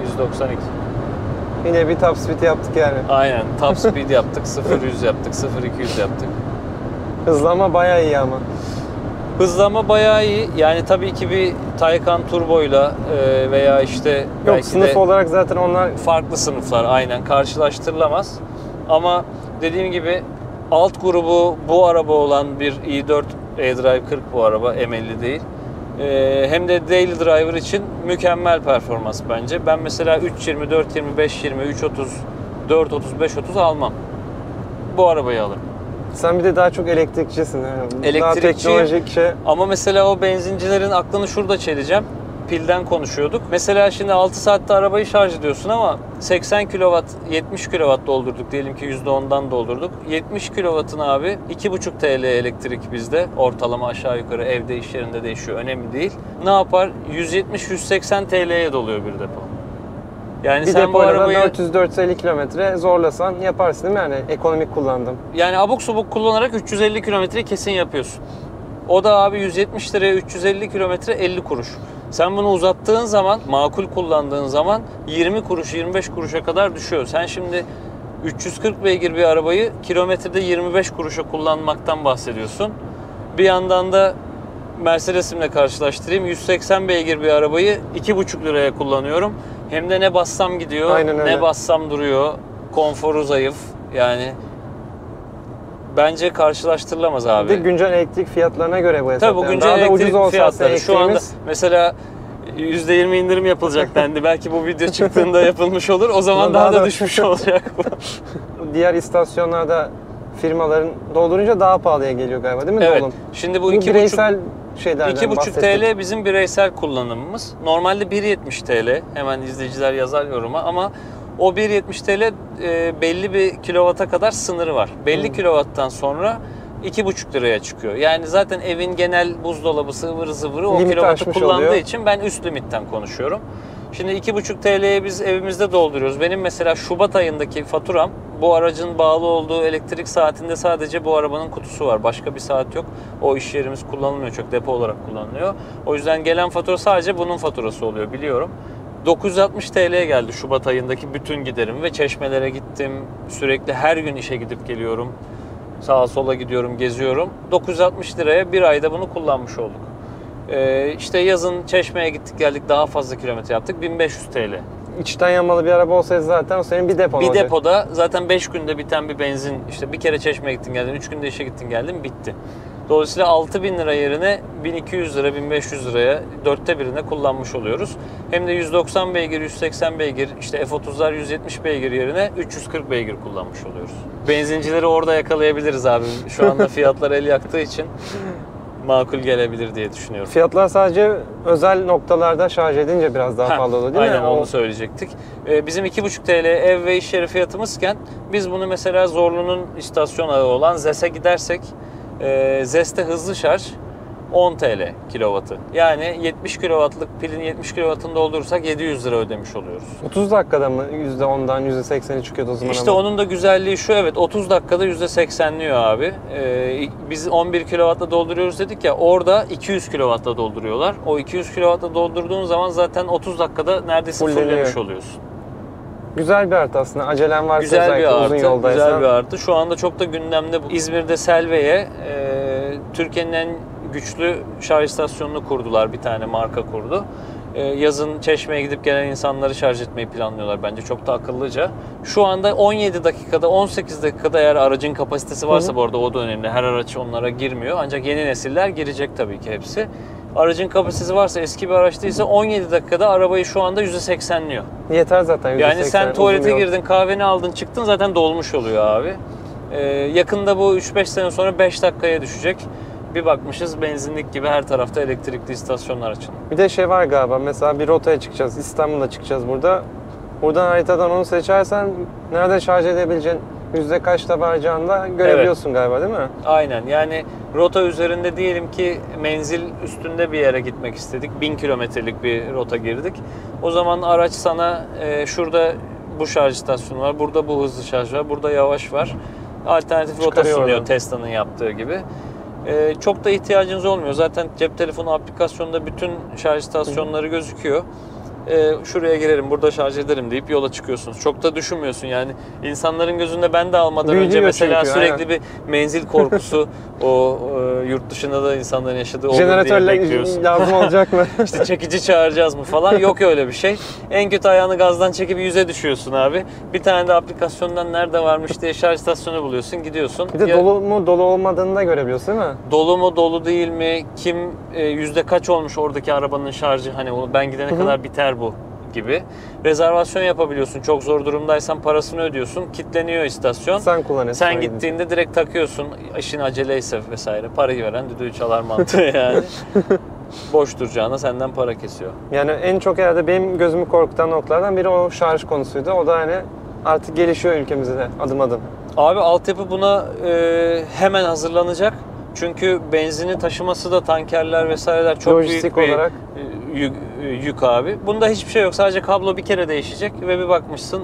yüz doksan iki. Yine bir top speed yaptık yani. Aynen, top speed yaptık. sıfır yüz yaptık, sıfır iki yüz yaptık. Hızlama bayağı iyi ama. Hızlama bayağı iyi. Yani tabii ki bir Taycan turboyla e, veya işte yok, belki sınıf de olarak zaten onlar farklı sınıflar, aynen karşılaştırılamaz. Ama dediğim gibi alt grubu bu araba olan bir i dört e drive kırk bu araba, M elli değil. E, hem de daily driver için mükemmel performans bence. Ben mesela üç yirmi, dört yirmi, beş yirmi, üç otuz, dört otuz, beş otuz almam. Bu arabayı alırım. Sen bir de daha çok elektrikçisin yani. Elektrikçiyim şey... ama mesela o benzincilerin aklını şurada çeleceğim. Pilden konuşuyorduk. Mesela şimdi altı saatte arabayı şarj ediyorsun ama seksen kilowatt, yetmiş kilowatt doldurduk diyelim ki, yüzde on'dan doldurduk. yetmiş kilowatt'ın abi iki buçuk TL elektrik bizde. Ortalama aşağı yukarı, evde iş yerinde değişiyor, önemli değil. Ne yapar? yüz yetmiş yüz seksen TL'ye doluyor bir depo. Yani bir sen bu arabayı dört yüz dört yüz elli kilometre zorlasan yaparsın değil mi? Yani ekonomik kullandım. Yani abuk subuk kullanarak üç yüz elli kilometreyi kesin yapıyorsun. O da abi yüz yetmiş liraya üç yüz elli kilometre elli kuruş. Sen bunu uzattığın zaman, makul kullandığın zaman yirmi kuruş, yirmi beş kuruşa kadar düşüyor. Sen şimdi üç yüz kırk beygir bir arabayı kilometrede yirmi beş kuruşa kullanmaktan bahsediyorsun. Bir yandan da Mercedes'imle karşılaştırayım. yüz seksen beygir bir arabayı iki buçuk liraya kullanıyorum. Hem de ne bassam gidiyor, ne bassam duruyor. Konforu zayıf. Yani bence karşılaştırılamaz abi. Bir de güncel elektrik fiyatlarına göre bu hesap. Tabii bu güncel elektrik fiyatları şu anda mesela yüzde yirmi indirim yapılacak dendi. Belki bu video çıktığında yapılmış olur. O zaman daha, daha da, da düşmüş olacak bu. Diğer istasyonlarda firmaların doldurunca daha pahalıya geliyor galiba, değil mi? Evet. Dolum? Şimdi bu iki buçuk bireysel şeylerden iki buçuk T L bizim bireysel kullanımımız. Normalde bir yetmiş T L. Hemen izleyiciler yazar yoruma ama o bir yetmiş T L e, belli bir kilovata kadar sınırı var. Belli hmm. kilovattan sonra iki buçuk liraya çıkıyor. Yani zaten evin genel buzdolabı sıvırı zıvırı o kilovatı kullandığı oluyor. için ben üst limitten konuşuyorum. Şimdi iki buçuk T L'ye biz evimizde dolduruyoruz. Benim mesela Şubat ayındaki faturam, bu aracın bağlı olduğu elektrik saatinde sadece bu arabanın kutusu var. Başka bir saat yok. O iş yerimiz kullanılmıyor, çok depo olarak kullanılıyor. O yüzden gelen fatura sadece bunun faturası oluyor, biliyorum. dokuz yüz altmış T L'ye geldi Şubat ayındaki bütün giderim ve çeşmelere gittim. Sürekli her gün işe gidip geliyorum. Sağa sola gidiyorum, geziyorum. dokuz yüz altmış liraya bir ayda bunu kullanmış olduk. Ee, işte yazın Çeşme'ye gittik geldik, daha fazla kilometre yaptık, bin beş yüz T L. İçten yanmalı bir araba olsaydı zaten o senin bir depon olacak. Bir depoda zaten beş günde biten bir benzin, işte bir kere Çeşme'ye gittin geldin, üç günde işe gittin geldin, bitti. Dolayısıyla altı bin lira yerine bin iki yüz lira, bin beş yüz liraya dörtte birine kullanmış oluyoruz. Hem de yüz doksan beygir, yüz seksen beygir, işte F otuzlar yüz yetmiş beygir yerine üç yüz kırk beygir kullanmış oluyoruz. Benzincileri orada yakalayabiliriz abi. Şu anda fiyatlar el yaktığı için makul gelebilir diye düşünüyorum. Fiyatlar sadece özel noktalarda şarj edince biraz daha pahalı oluyor, değil mi? Aynen, onu söyleyecektik. Ee, bizim iki buçuk T L ev ve iş yeri fiyatımızken biz bunu mesela Zorlu'nun istasyon ağı olan ZES'e gidersek Ee, ZES'te hızlı şarj on T L kilovatı. Yani yetmiş kilovatlık pilin yetmiş kilovatını doldurursak yedi yüz lira ödemiş oluyoruz. otuz dakikada mı yüzde ondan yüzde sekseni çıkıyordu o zaman? İşte ama onun da güzelliği şu, evet, otuz dakikada yüzde seksenliyor abi. Ee, biz on bir kilovatla dolduruyoruz dedik ya, orada iki yüz kilovatla dolduruyorlar. O iki yüz kilovatla doldurduğun zaman zaten otuz dakikada neredeyse fulllemiş oluyorsun. Güzel bir artı aslında. Acelen varsa güzel bir artı, uzun yoldaysan. Güzel bir artı. Şu anda çok da gündemde bu. İzmir'de Selve'ye e, Türkiye'nin en güçlü şarj istasyonunu kurdular. Bir tane marka kurdu. E, yazın Çeşme'ye gidip gelen insanları şarj etmeyi planlıyorlar. Bence çok da akıllıca. Şu anda on yedi dakikada, on sekiz dakikada eğer aracın kapasitesi varsa, Hı. bu arada o da önemli. Her araç onlara girmiyor. Ancak yeni nesiller girecek tabii ki hepsi. Aracın kapasitesi varsa, eski bir araçtaysa on yedi dakikada arabayı şu anda yüzde seksenliyor. Yeter zaten yüzde seksen. Yani sen tuvalete girdin, kahveni aldın, çıktın, zaten dolmuş oluyor abi. Ee, yakında bu üç beş sene sonra beş dakikaya düşecek. Bir bakmışız benzinlik gibi her tarafta elektrikli istasyonlar açıldı. Bir de şey var galiba, mesela bir rotaya çıkacağız, İstanbul'a çıkacağız burada. Buradan haritadan onu seçersen nerede şarj edebileceğin, yüzde kaçta varacağında görebiliyorsun, evet, galiba, değil mi? Aynen, yani rota üzerinde diyelim ki menzil üstünde bir yere gitmek istedik. bin kilometrelik bir rota girdik. O zaman araç sana e, şurada bu şarj istasyonu var, burada bu hızlı şarj var, burada yavaş var. Alternatif çıkarıyor, rota sunuyor Tesla'nın yaptığı gibi. E, çok da ihtiyacınız olmuyor. Zaten cep telefonu aplikasyonunda bütün şarj istasyonları gözüküyor. Ee, şuraya girerim, burada şarj ederim deyip yola çıkıyorsunuz. Çok da düşünmüyorsun yani. İnsanların gözünde ben de almadan Büyücü önce mesela çünkü, sürekli aynen. bir menzil korkusu o e, yurt dışında da insanların yaşadığı olur diye bekliyorsun. Lazım olacak mı? İşte çekici çağıracağız mı falan. Yok öyle bir şey. En kötü ayağını gazdan çekip yüze düşüyorsun abi. Bir tane de aplikasyondan nerede varmış diye şarj istasyonu buluyorsun, gidiyorsun. Bir de ya, dolu mu dolu olmadığını da görebiliyorsun, değil mi? Dolu mu dolu değil mi? Kim e, yüzde kaç olmuş oradaki arabanın şarjı, hani ben gidene Hı -hı. kadar biter bu gibi. Rezervasyon yapabiliyorsun. Çok zor durumdaysan parasını ödüyorsun. Kitleniyor istasyon. Sen kullanıyorsun. Sen gittiğinde direkt takıyorsun. İşin aceleyse vesaire. Parayı veren düdüğü çalar mantığı yani. Boş duracağına senden para kesiyor. Yani en çok herhalde benim gözümü korkutan noktalardan biri o şarj konusuydu. O da hani artık gelişiyor ülkemizde de adım adım. Abi altyapı buna e, hemen hazırlanacak. Çünkü benzini taşıması da tankerler vesaireler çok Lojistik büyük bir olarak. Yük, yük abi. Bunda hiçbir şey yok. Sadece kablo bir kere değişecek ve bir bakmışsın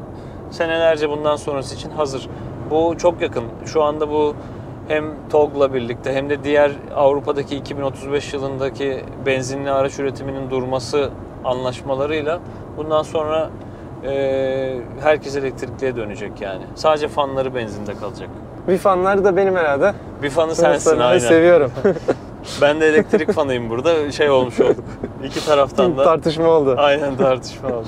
senelerce bundan sonrası için hazır. Bu çok yakın. Şu anda bu hem T O G'la birlikte hem de diğer Avrupa'daki iki bin otuz beş yılındaki benzinli araç üretiminin durması anlaşmalarıyla bundan sonra e, herkes elektrikliye dönecek yani. Sadece fanları benzinde kalacak. Bir fanları da benim herhalde. Bir fanı sensin, aynen. Seviyorum. Ben de elektrik fanıyım burada. Şey olmuş olduk. İki taraftan da. Tartışma oldu. Aynen, tartışma oldu.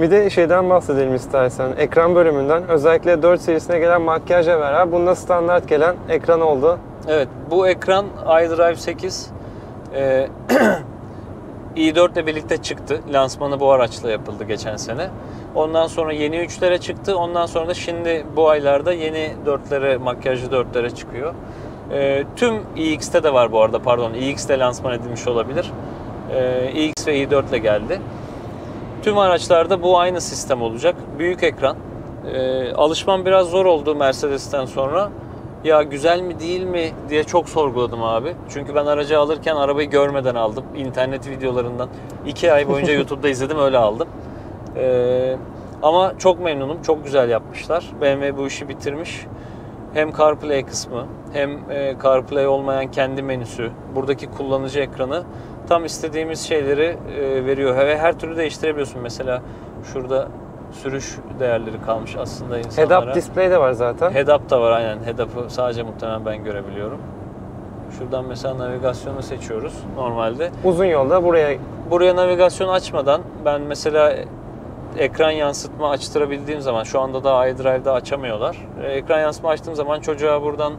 Bir de şeyden bahsedelim istersen. Ekran bölümünden. Özellikle dört serisine gelen makyajla beraber bunda standart gelen ekran oldu. Evet. Bu ekran iDrive sekiz. Ee, i dört ile birlikte çıktı. Lansmanı bu araçla yapıldı geçen sene. Ondan sonra yeni üçlere çıktı. Ondan sonra da şimdi bu aylarda yeni dörtlere, makyajlı dörtlere çıkıyor. E, tüm iX'te de var bu arada, pardon, iX'te lansman edilmiş olabilir. E, iX ve i dört ile geldi. Tüm araçlarda bu aynı sistem olacak. Büyük ekran. E, alışmam biraz zor oldu Mercedes'ten sonra. Ya güzel mi değil mi diye çok sorguladım abi. Çünkü ben aracı alırken arabayı görmeden aldım. İnternet videolarından iki ay boyunca YouTube'da izledim, öyle aldım. Ee, ama çok memnunum. Çok güzel yapmışlar. B M W bu işi bitirmiş. Hem CarPlay kısmı, hem CarPlay olmayan kendi menüsü, buradaki kullanıcı ekranı tam istediğimiz şeyleri veriyor. Ve her türlü değiştirebiliyorsun. Mesela şurada sürüş değerleri kalmış aslında insanlara. Head-up display de var zaten. Head-up da var aynen. Head-up'ı sadece muhtemelen ben görebiliyorum. Şuradan mesela navigasyonu seçiyoruz normalde. Uzun yolda buraya... Buraya navigasyon açmadan ben mesela ekran yansıtma açtırabildiğim zaman, şu anda da iDrive'da açamıyorlar. Ekran yansıtma açtığım zaman çocuğa buradan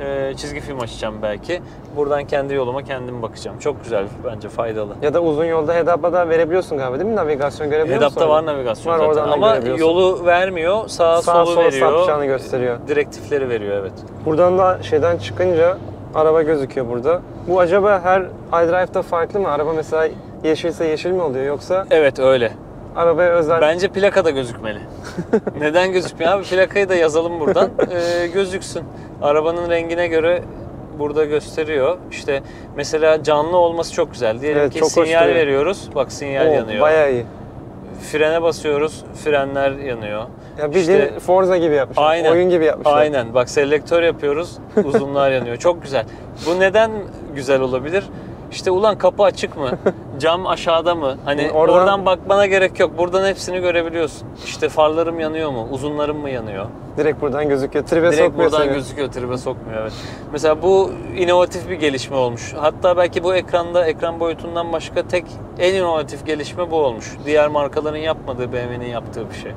e, çizgi film açacağım belki. Buradan kendi yoluma kendim bakacağım. Çok güzel, bence faydalı. Ya da uzun yolda head-up'a da verebiliyorsun galiba değil mi? Navigasyon görebiliyor musun? Head-up'ta var navigasyon var, zaten oradan ama yolu vermiyor. Sağa, Sağa solu sol, veriyor. Sağ sol gösteriyor. Direktifleri veriyor, evet. Buradan da şeyden çıkınca araba gözüküyor burada. Bu acaba her iDrive'da farklı mı? Araba mesela yeşilse yeşil mi oluyor yoksa? Evet öyle. Arabaya özel. Bence plaka da gözükmeli. Neden gözükmüyor abi? Plakayı da yazalım buradan. Ee, gözüksün. Arabanın rengine göre burada gösteriyor. İşte mesela canlı olması çok güzel. Diyelim evet, ki sinyal veriyoruz. Bak sinyal Oo, yanıyor. Bayağı iyi. Frene basıyoruz. Frenler yanıyor. Ya bildiğin işte, Forza gibi yapmışlar. Aynen, oyun gibi yapmışlar. Aynen. Bak selektör yapıyoruz. Uzunlar yanıyor. Çok güzel. Bu neden güzel olabilir? İşte ulan kapı açık mı? Cam aşağıda mı? Hani oradan, oradan bakmana gerek yok. Buradan hepsini görebiliyorsun. İşte farlarım yanıyor mu? Uzunlarım mı yanıyor? Direkt buradan gözüküyor. Tribe Direkt sokmuyor buradan seni. gözüküyor. Tribe sokmuyor, evet. Mesela bu inovatif bir gelişme olmuş. Hatta belki bu ekranda, ekran boyutundan başka tek en inovatif gelişme bu olmuş. Diğer markaların yapmadığı, B M W'nin yaptığı bir şey.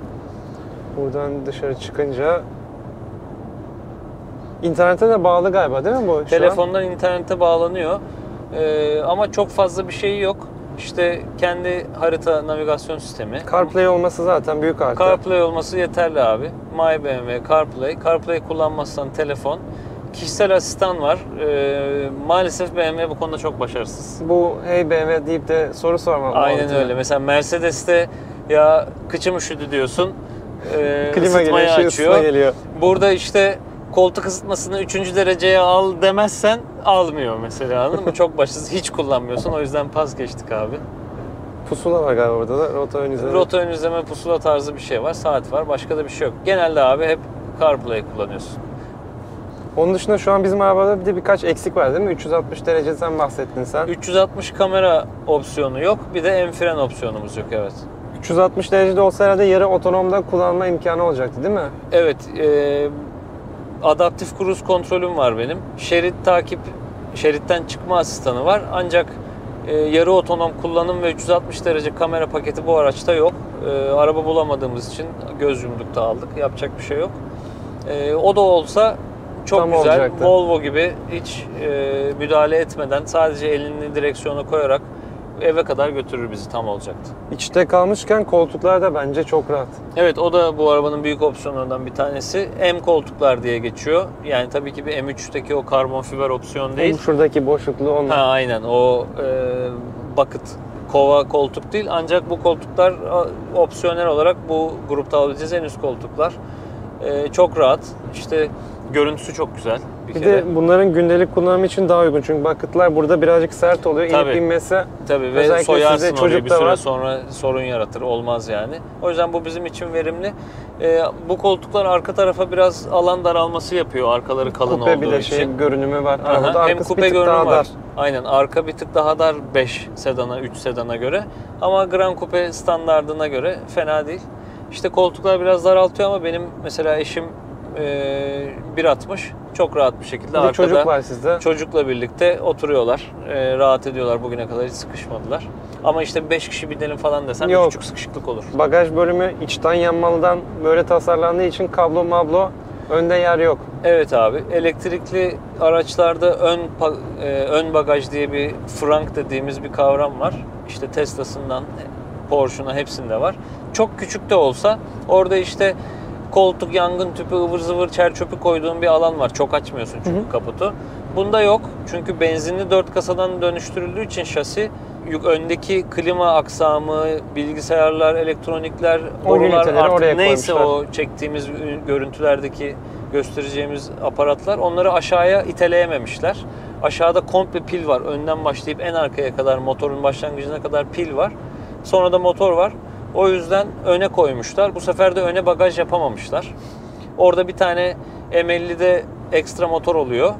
Buradan dışarı çıkınca... İnternete de bağlı galiba değil mi bu? Telefondan internete bağlanıyor. Ee, ama çok fazla bir şey yok. İşte kendi harita navigasyon sistemi. CarPlay olması zaten büyük artı. CarPlay olması yeterli abi. My B M W, CarPlay. CarPlay kullanmazsan telefon. Kişisel asistan var. Ee, maalesef B M W bu konuda çok başarısız. Bu hey B M W deyip de soru sorma. Aynen öyle. Mesela Mercedes'te ya kıçım üşüdü diyorsun. Ee, klima geliyor, şey ısıtma geliyor. Burada işte koltuk ısıtmasını üçüncü dereceye al demezsen almıyor mesela, anladın mı? Çok başsız, hiç kullanmıyorsun, o yüzden pas geçtik abi. Pusula var galiba orada da, rota ön izleme. Rota ön izleme, pusula tarzı bir şey var, saat var, başka da bir şey yok. Genelde abi hep CarPlay kullanıyorsun. Onun dışında şu an bizim arabada bir de birkaç eksik var değil mi? üç yüz altmış dereceden bahsettin sen. üç yüz altmış kamera opsiyonu yok, bir de enfren opsiyonumuz yok, evet. üç yüz altmış derecede olsa herhalde yarı otonomda kullanma imkanı olacaktı değil mi? Evet. Ee... Adaptif cruise kontrolüm var benim. Şerit takip, şeritten çıkma asistanı var. Ancak e, yarı otonom kullanım ve üç yüz altmış derece kamera paketi bu araçta yok. E, araba bulamadığımız için göz yumduk da aldık. Yapacak bir şey yok. E, o da olsa çok tam güzel. Olacaktı. Volvo gibi hiç e, müdahale etmeden sadece elini direksiyona koyarak eve kadar götürür bizi, tam olacaktı. İçte kalmışken koltuklar da bence çok rahat. Evet, o da bu arabanın büyük opsiyonlarından bir tanesi. M koltuklar diye geçiyor. Yani tabii ki bir M üçteki o karbon fiber opsiyon değil. Şuradaki boşluklu onun. Ha aynen, o e, bucket, kova koltuk değil. Ancak bu koltuklar opsiyonel olarak bu grupta alabileceğiz en üst koltuklar. E, çok rahat. İşte görüntüsü çok güzel. Bir, bir de bunların gündelik kullanımı için daha uygun. Çünkü bucket'lar burada birazcık sert oluyor. Tabii. İnip inmesi tabii ve soyarsın orayı bir süre var. sonra sorun yaratır. Olmaz yani. O yüzden bu bizim için verimli. Ee, bu koltuklar arka tarafa biraz alan daralması yapıyor. Arkaları kalın kupe olduğu bile için. Kupe bir şey görünümü var. Arabada hem kupe görünümü var. Dar. Aynen. Arka bir tık daha dar beş sedana, üç sedana göre. Ama Gran Coupe standardına göre fena değil. İşte koltuklar biraz daraltıyor ama benim mesela eşim bir altmış çok rahat bir şekilde bir arkada çocuk var sizde. Çocukla birlikte oturuyorlar, e, rahat ediyorlar, bugüne kadar hiç sıkışmadılar. Ama işte beş kişi binelim falan desen yok, küçük sıkışıklık olur. Bagaj bölümü içten yanmalıdan böyle tasarlandığı için kablo mablo önde yer yok. Evet abi. Elektrikli araçlarda ön ön bagaj diye bir frank dediğimiz bir kavram var. İşte Tesla'sından Porsche'una hepsinde var. Çok küçük de olsa orada işte koltuk, yangın tüpü, ıvır zıvır çer çöpü koyduğun bir alan var. Çok açmıyorsun çünkü hı hı. kaputu. Bunda yok. Çünkü benzinli dört kasadan dönüştürüldüğü için şasi öndeki klima aksamı, bilgisayarlar, elektronikler, borular, artık neyse koymuşlar. O çektiğimiz görüntülerdeki göstereceğimiz aparatlar, onları aşağıya iteleyememişler. Aşağıda komple pil var. Önden başlayıp en arkaya kadar, motorun başlangıcına kadar pil var. Sonra da motor var. O yüzden öne koymuşlar. Bu sefer de öne bagaj yapamamışlar. Orada bir tane M elli'de ekstra motor oluyor.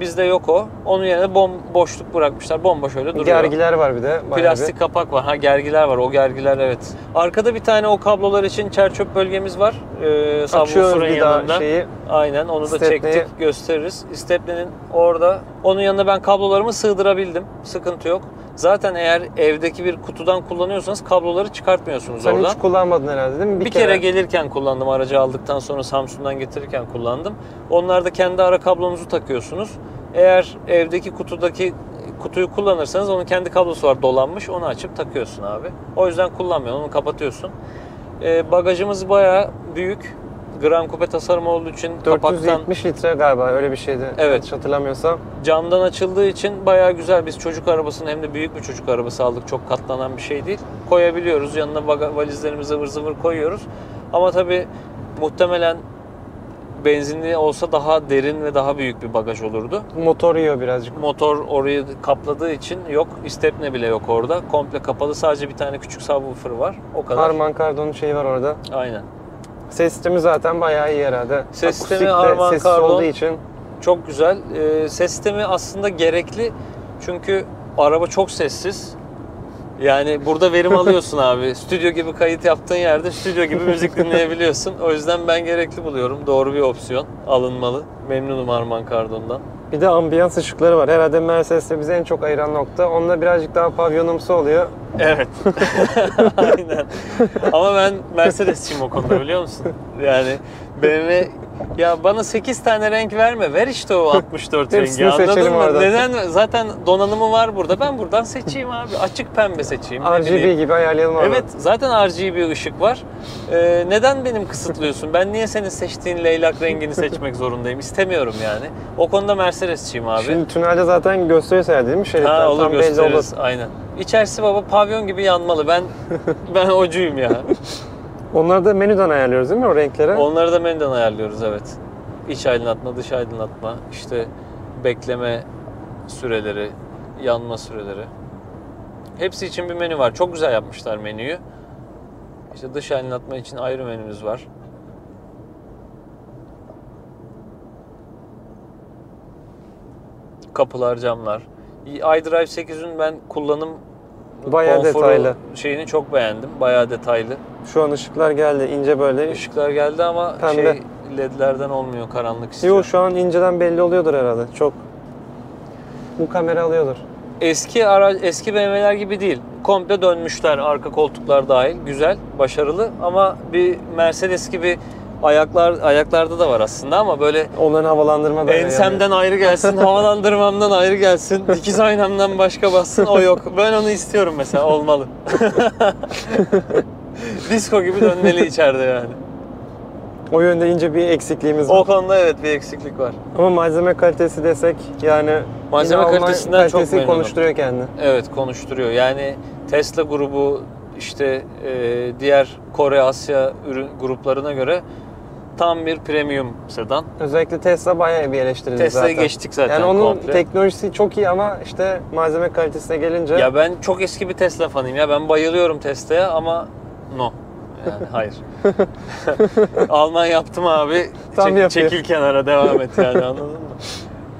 Bizde yok o. Onun yerine bom boşluk bırakmışlar. Bomboş öyle duruyor. Gergiler var bir de. Plastik bir kapak var. Ha gergiler var. O gergiler evet. Arkada bir tane o kablolar için çerçöp bölgemiz var. Ee, Subwoofer'ın yanında. Şeyi, aynen onu da çektik gösteririz. Stepney'nin orada. Onun yanına ben kablolarımı sığdırabildim. Sıkıntı yok. Zaten eğer evdeki bir kutudan kullanıyorsanız kabloları çıkartmıyorsunuz sen oradan. Sen hiç kullanmadın herhalde değil mi? Bir, bir kere... kere gelirken kullandım, aracı aldıktan sonra Samsun'dan getirirken kullandım. Onlar da kendi ara kablonuzu takıyorsunuz. Eğer evdeki kutudaki kutuyu kullanırsanız onun kendi kablosu var dolanmış, onu açıp takıyorsun abi. O yüzden kullanmıyorsun, onu kapatıyorsun. Ee, bagajımız bayağı büyük. Gran Coupe tasarımı olduğu için dört yüz yetmiş kapaktan, litre galiba öyle bir şeydi. Evet. Hiç hatırlamıyorsam. Camdan açıldığı için bayağı güzel. Biz çocuk arabasını hem de büyük bir çocuk arabası aldık. Çok katlanan bir şey değil. Koyabiliyoruz. Yanına valizlerimizi ıvır zıvır koyuyoruz. Ama tabii muhtemelen benzinli olsa daha derin ve daha büyük bir bagaj olurdu. Motor yiyor birazcık. Motor orayı kapladığı için yok. İstepne bile yok orada. Komple kapalı. Sadece bir tane küçük subwoofer var. O kadar. Harman Kardon'un şeyi var orada. Aynen. Ses sistemi zaten bayağı iyi herhalde. Ses sistemi Harman Kardon olduğu için çok güzel. Ee, ses sistemi aslında gerekli çünkü araba çok sessiz. Yani burada verim alıyorsun abi. Stüdyo gibi kayıt yaptığın yerde stüdyo gibi müzik dinleyebiliyorsun. O yüzden ben gerekli buluyorum. Doğru bir opsiyon. Alınmalı. Memnunum Harman Kardon'dan. Bir de ambiyans ışıkları var. Herhalde Mercedes'te bizi en çok ayıran nokta. Onunla birazcık daha pavyonumsu oluyor. Evet. Aynen. Ama ben Mercedes'ciyim o konuda biliyor musun? Yani B M W... Ya bana sekiz tane renk verme. Ver işte o altmış dört rengi. Anladın mı? Oradan. Neden? Zaten donanımı var burada. Ben buradan seçeyim abi. Açık pembe seçeyim. R G B gibi ayarlayalım abi. Evet. Zaten R G B ışık var. Ee, neden benim kısıtlıyorsun? Ben niye senin seçtiğin leylak rengini seçmek zorundayım? İstemiyorum yani. O konuda Mercedes'ciyim abi. Şimdi tünelde zaten gösteriyorsa ya değil mi? Şerifler. Ha olur, gösteririz. Aynen. İçerisi baba pavyon gibi yanmalı. Ben ben ocuyum ya. Onları da menüden ayarlıyoruz değil mi o renklere? Onları da menüden ayarlıyoruz evet. İç aydınlatma, dış aydınlatma, işte bekleme süreleri, yanma süreleri. Hepsi için bir menü var. Çok güzel yapmışlar menüyü. İşte dış aydınlatma için ayrı menümüz var. Kapılar, camlar. iDrive sekiz'in ben kullanım bayağı detaylı şeyini çok beğendim. Bayağı detaylı. Şu an ışıklar geldi. İnce böyle. Işıklar geldi ama pembe. Şey ledlerden olmuyor. Karanlık istiyor. Yok şu an inceden belli oluyordur herhalde. Çok. Bu kamera alıyordur. Eski araç, eski B M W'ler gibi değil. Komple dönmüşler. Arka koltuklar dahil. Güzel, başarılı ama bir Mercedes gibi ayaklar ayaklarda da var aslında ama böyle onların havalandırma da ensemden yani ayrı gelsin, havalandırmamdan ayrı gelsin, dikiz aynamdan başka bassın o yok. Ben onu istiyorum mesela, olmalı. Disko gibi dönmeli içeride yani. O yönde ince bir eksikliğimiz var. O konuda evet bir eksiklik var. Ama malzeme kalitesi desek yani malzeme kalitesinden çok memnunum. Konuşturuyor kendini. Evet konuşturuyor. Yani Tesla grubu işte e, diğer Kore, Asya ürün gruplarına göre tam bir premium sedan. Özellikle Tesla bayağı bir eleştirildi zaten. Tesla'yı geçtik zaten. Yani onun komple teknolojisi çok iyi ama işte malzeme kalitesine gelince... Ya ben çok eski bir Tesla fanıyım ya. Ben bayılıyorum Tesla'ya ama no. Yani hayır. Alman yaptım abi. Çek, çekil kenara devam et yani anladın mı?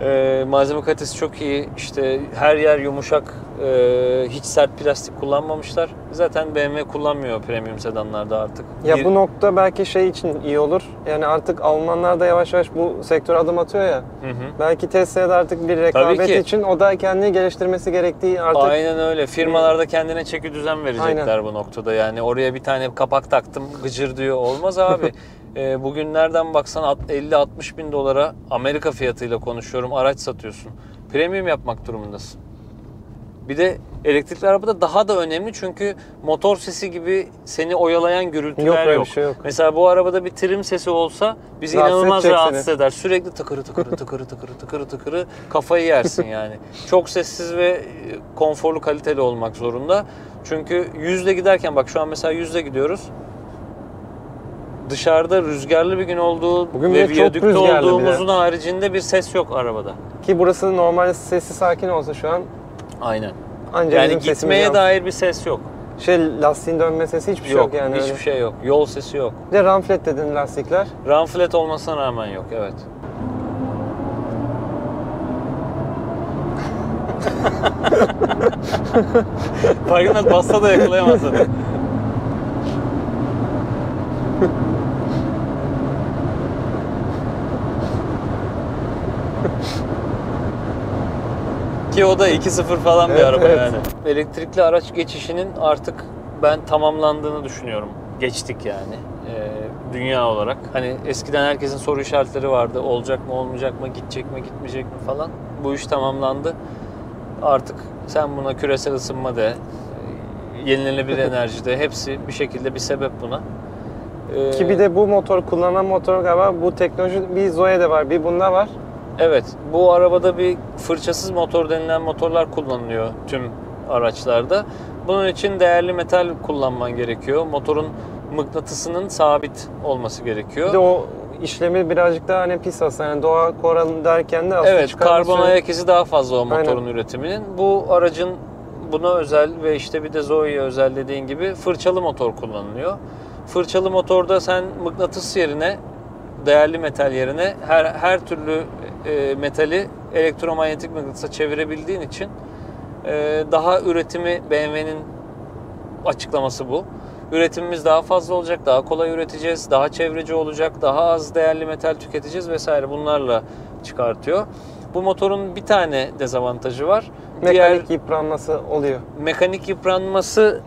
Ee, malzeme kalitesi çok iyi. İşte her yer yumuşak. Ee, hiç sert plastik kullanmamışlar. Zaten B M W kullanmıyor premium sedanlarda artık. Ya bir... bu nokta belki şey için iyi olur. Yani artık Almanlar da yavaş yavaş bu sektöre adım atıyor ya. Hı hı. Belki Tesla'da artık bir rekabet için o da kendini geliştirmesi gerektiği artık. Aynen öyle. Firmalarda kendine çeki düzen verecekler aynen bu noktada. Yani oraya bir tane kapak taktım gıcır diyor. Olmaz abi. e, bugün nereden baksan elli altmış bin dolara, Amerika fiyatıyla konuşuyorum, araç satıyorsun. Premium yapmak durumundasın. Bir de elektrikli arabada daha da önemli çünkü motor sesi gibi seni oyalayan gürültüler yok. yok. Şey yok. Mesela bu arabada bir trim sesi olsa bizi rahatsız inanılmaz rahatsız seni. eder. Sürekli tıkırı tıkırı tıkırı tıkırı tıkırı tıkırı kafayı yersin yani. Çok sessiz ve konforlu, kaliteli olmak zorunda. Çünkü yüzle giderken, bak şu an mesela yüzle gidiyoruz. Dışarıda rüzgarlı bir gün olduğu Bugün ve viyadükte olduğumuzun bile. haricinde bir ses yok arabada. Ki burası normal sesi sakin olsa şu an. Aynen. Ancak yani gitmeye dair bir ses yok. Şey, lastiğin dönme sesi hiçbir şey yok, yok yani. Hiçbir öyle. şey yok. Yol sesi yok. Bir de ramflet dedin lastikler. Ramflet olmasına rağmen yok, evet. Farkında bassa da yakalayamaz zaten. Ki o da iki sıfır falan evet, bir araba evet. yani. Elektrikli araç geçişinin artık ben tamamlandığını düşünüyorum. Geçtik yani ee, dünya olarak. Hani eskiden herkesin soru işaretleri vardı. Olacak mı, olmayacak mı, gidecek mi, gitmeyecek mi falan. Bu iş tamamlandı. Artık sen buna küresel ısınma de, yenilenebilir enerji de, hepsi bir şekilde bir sebep buna. Ee, Ki bir de bu motor, kullanan motor galiba bu teknoloji bir Zoe'de de var, bir bunda var. Evet, bu arabada bir fırçasız motor denilen motorlar kullanılıyor tüm araçlarda. Bunun için değerli metal kullanman gerekiyor. Motorun mıknatısının sabit olması gerekiyor. Bir de o işlemi birazcık daha hani pis aslında, yani doğa korun derken de aslında evet, karbon ayak izi daha fazla o motorun Aynen. üretiminin. Bu aracın buna özel ve işte bir de Zoe'ye özel dediğin gibi fırçalı motor kullanılıyor. Fırçalı motorda sen mıknatıs yerine, değerli metal yerine her her türlü e, metali elektromanyetik mıknatısa çevirebildiğin için e, daha üretimi, B M W'nin açıklaması bu. Üretimimiz daha fazla olacak, daha kolay üreteceğiz, daha çevreci olacak, daha az değerli metal tüketeceğiz vesaire, bunlarla çıkartıyor. Bu motorun bir tane dezavantajı var. Mekanik Diğer, yıpranması oluyor. Mekanik yıpranması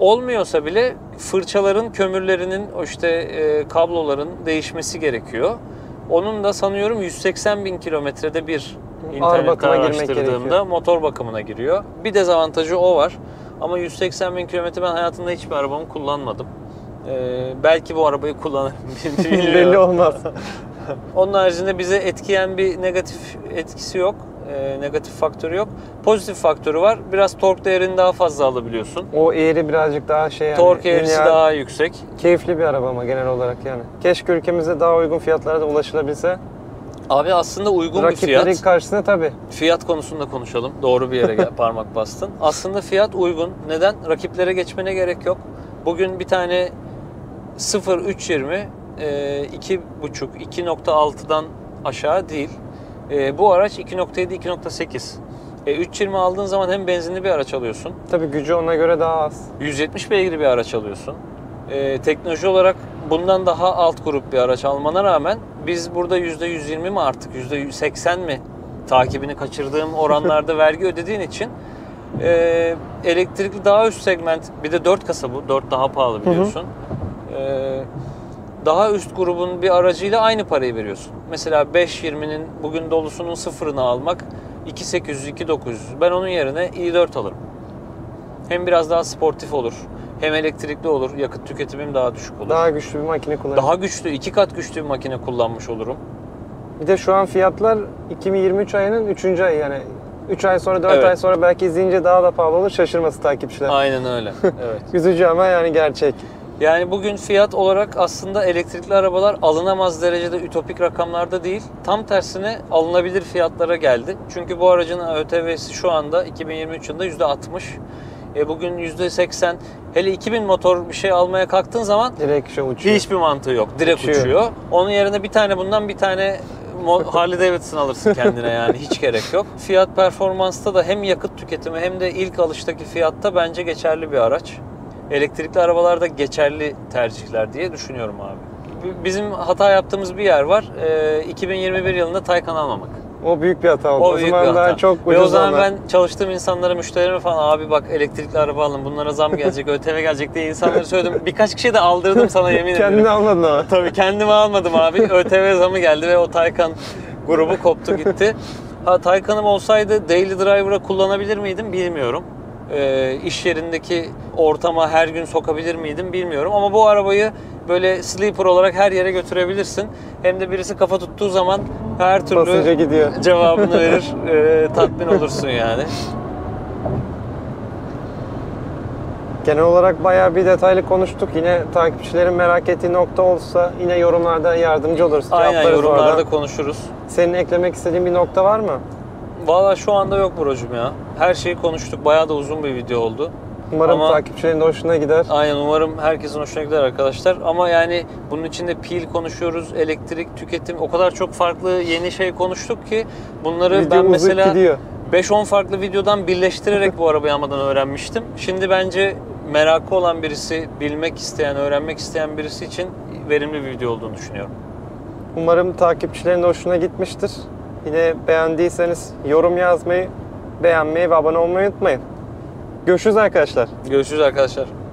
olmuyorsa bile fırçaların, kömürlerinin, işte e, kabloların değişmesi gerekiyor. Onun da sanıyorum yüz seksen bin kilometrede bir internette araştırdığımda motor bakımına giriyor. Bir dezavantajı o var. Ama yüz seksen bin kilometre ben hayatımda hiçbir arabamı kullanmadım. Ee, belki bu arabayı kullanırım. Belli olmaz. Onun haricinde bize etkileyen bir negatif etkisi yok. E, negatif faktörü yok. Pozitif faktörü var. Biraz tork değerini daha fazla alabiliyorsun. O eğri birazcık daha şey yani. Tork eğrisi daha yüksek. Keyifli bir araba ama genel olarak yani. Keşke ülkemizde daha uygun fiyatlara da ulaşılabilse. Abi aslında uygun Rakiplerin bir fiyat. Rakiplerin karşısında tabii. Fiyat konusunda konuşalım. Doğru bir yere parmak bastın. Aslında fiyat uygun. Neden? Rakiplere geçmene gerek yok. Bugün bir tane sıfır üç yüz yirmi iki buçuk, iki nokta altıdan aşağı değil. E, bu araç iki nokta yedi, iki nokta sekiz. E, üç yüz yirmi aldığın zaman hem benzinli bir araç alıyorsun. Tabii gücü ona göre daha az. yüz yetmiş beygir bir araç alıyorsun. E, teknoloji olarak bundan daha alt grup bir araç almana rağmen biz burada yüzde yüz yirmi mi artık, yüzde seksen mi takibini kaçırdığım oranlarda vergi ödediğin için e, elektrikli daha üst segment, bir de dört kasa bu, dört daha pahalı biliyorsun. Hı hı. E, daha üst grubun bir aracıyla aynı parayı veriyorsun. Mesela beş yüz yirminin bugün dolusunun sıfırını almak iki bin sekiz yüz, iki bin dokuz yüz. Ben onun yerine i dört alırım. Hem biraz daha sportif olur, hem elektrikli olur, yakıt tüketimim daha düşük olur. Daha güçlü bir makine kullanırım. Daha güçlü, iki kat güçlü bir makine kullanmış olurum. Bir de şu an fiyatlar iki bin yirmi üç ayının üçüncü ayı yani. üç ay sonra, dört evet. ay sonra belki izleyince daha da pahalı olur, şaşırması takipçiler. Aynen öyle, evet. Üzücü ama yani gerçek. Yani bugün fiyat olarak aslında elektrikli arabalar alınamaz derecede ütopik rakamlarda değil. Tam tersine alınabilir fiyatlara geldi. Çünkü bu aracın ÖTV'si şu anda iki bin yirmi üç yılında yüzde altmış. E bugün yüzde seksen. Hele iki bin motor bir şey almaya kalktığın zaman direkt şey uçuyor. Hiçbir mantığı yok. Direkt uçuyor. uçuyor. Onun yerine bir tane bundan bir tane Harley Davidson alırsın kendine yani. Hiç gerek yok. Fiyat performansta da hem yakıt tüketimi hem de ilk alıştaki fiyatta bence geçerli bir araç. Elektrikli arabalarda geçerli tercihler diye düşünüyorum abi. Bizim hata yaptığımız bir yer var. E, iki bin yirmi bir yılında Taycan almamak. O büyük bir hata oldu. O, o zaman daha çok ucuz. Ve o zaman anlar. Ben çalıştığım insanlara, müşterilerime falan, abi bak elektrikli araba alın, bunlara zam gelecek, ÖTV gelecek diye insanlara söyledim. Birkaç kişiye de aldırdım sana, yemin ederim. Kendini almadın ama. Tabii kendimi almadım abi. ÖTV zamı geldi ve o Taycan grubu koptu gitti. Ha, Taycan'ım olsaydı Daily Driver'a kullanabilir miydim bilmiyorum. Ee, iş yerindeki ortama her gün sokabilir miydim bilmiyorum. Ama bu arabayı böyle sleeper olarak her yere götürebilirsin. Hem de birisi kafa tuttuğu zaman her türlü gidiyor. Cevabını verir, e, tatmin olursun yani. Genel olarak bayağı bir detaylı konuştuk. Yine takipçilerin merak ettiği nokta olsa yine yorumlarda yardımcı oluruz. Aynen, yorumlarda oradan konuşuruz. Senin eklemek istediğin bir nokta var mı? Valla şu anda yok brocum ya. Her şeyi konuştuk. Bayağı da uzun bir video oldu. Umarım Ama, takipçilerin de hoşuna gider. Aynen, umarım herkesin hoşuna gider arkadaşlar. Ama yani bunun içinde pil konuşuyoruz, elektrik, tüketim, o kadar çok farklı yeni şey konuştuk ki bunları video ben mesela beş on farklı videodan birleştirerek bu arabayı almadan öğrenmiştim. Şimdi bence merakı olan birisi, bilmek isteyen, öğrenmek isteyen birisi için verimli bir video olduğunu düşünüyorum. Umarım takipçilerin de hoşuna gitmiştir. Yine beğendiyseniz yorum yazmayı, beğenmeyi ve abone olmayı unutmayın. Görüşürüz arkadaşlar. Görüşürüz arkadaşlar.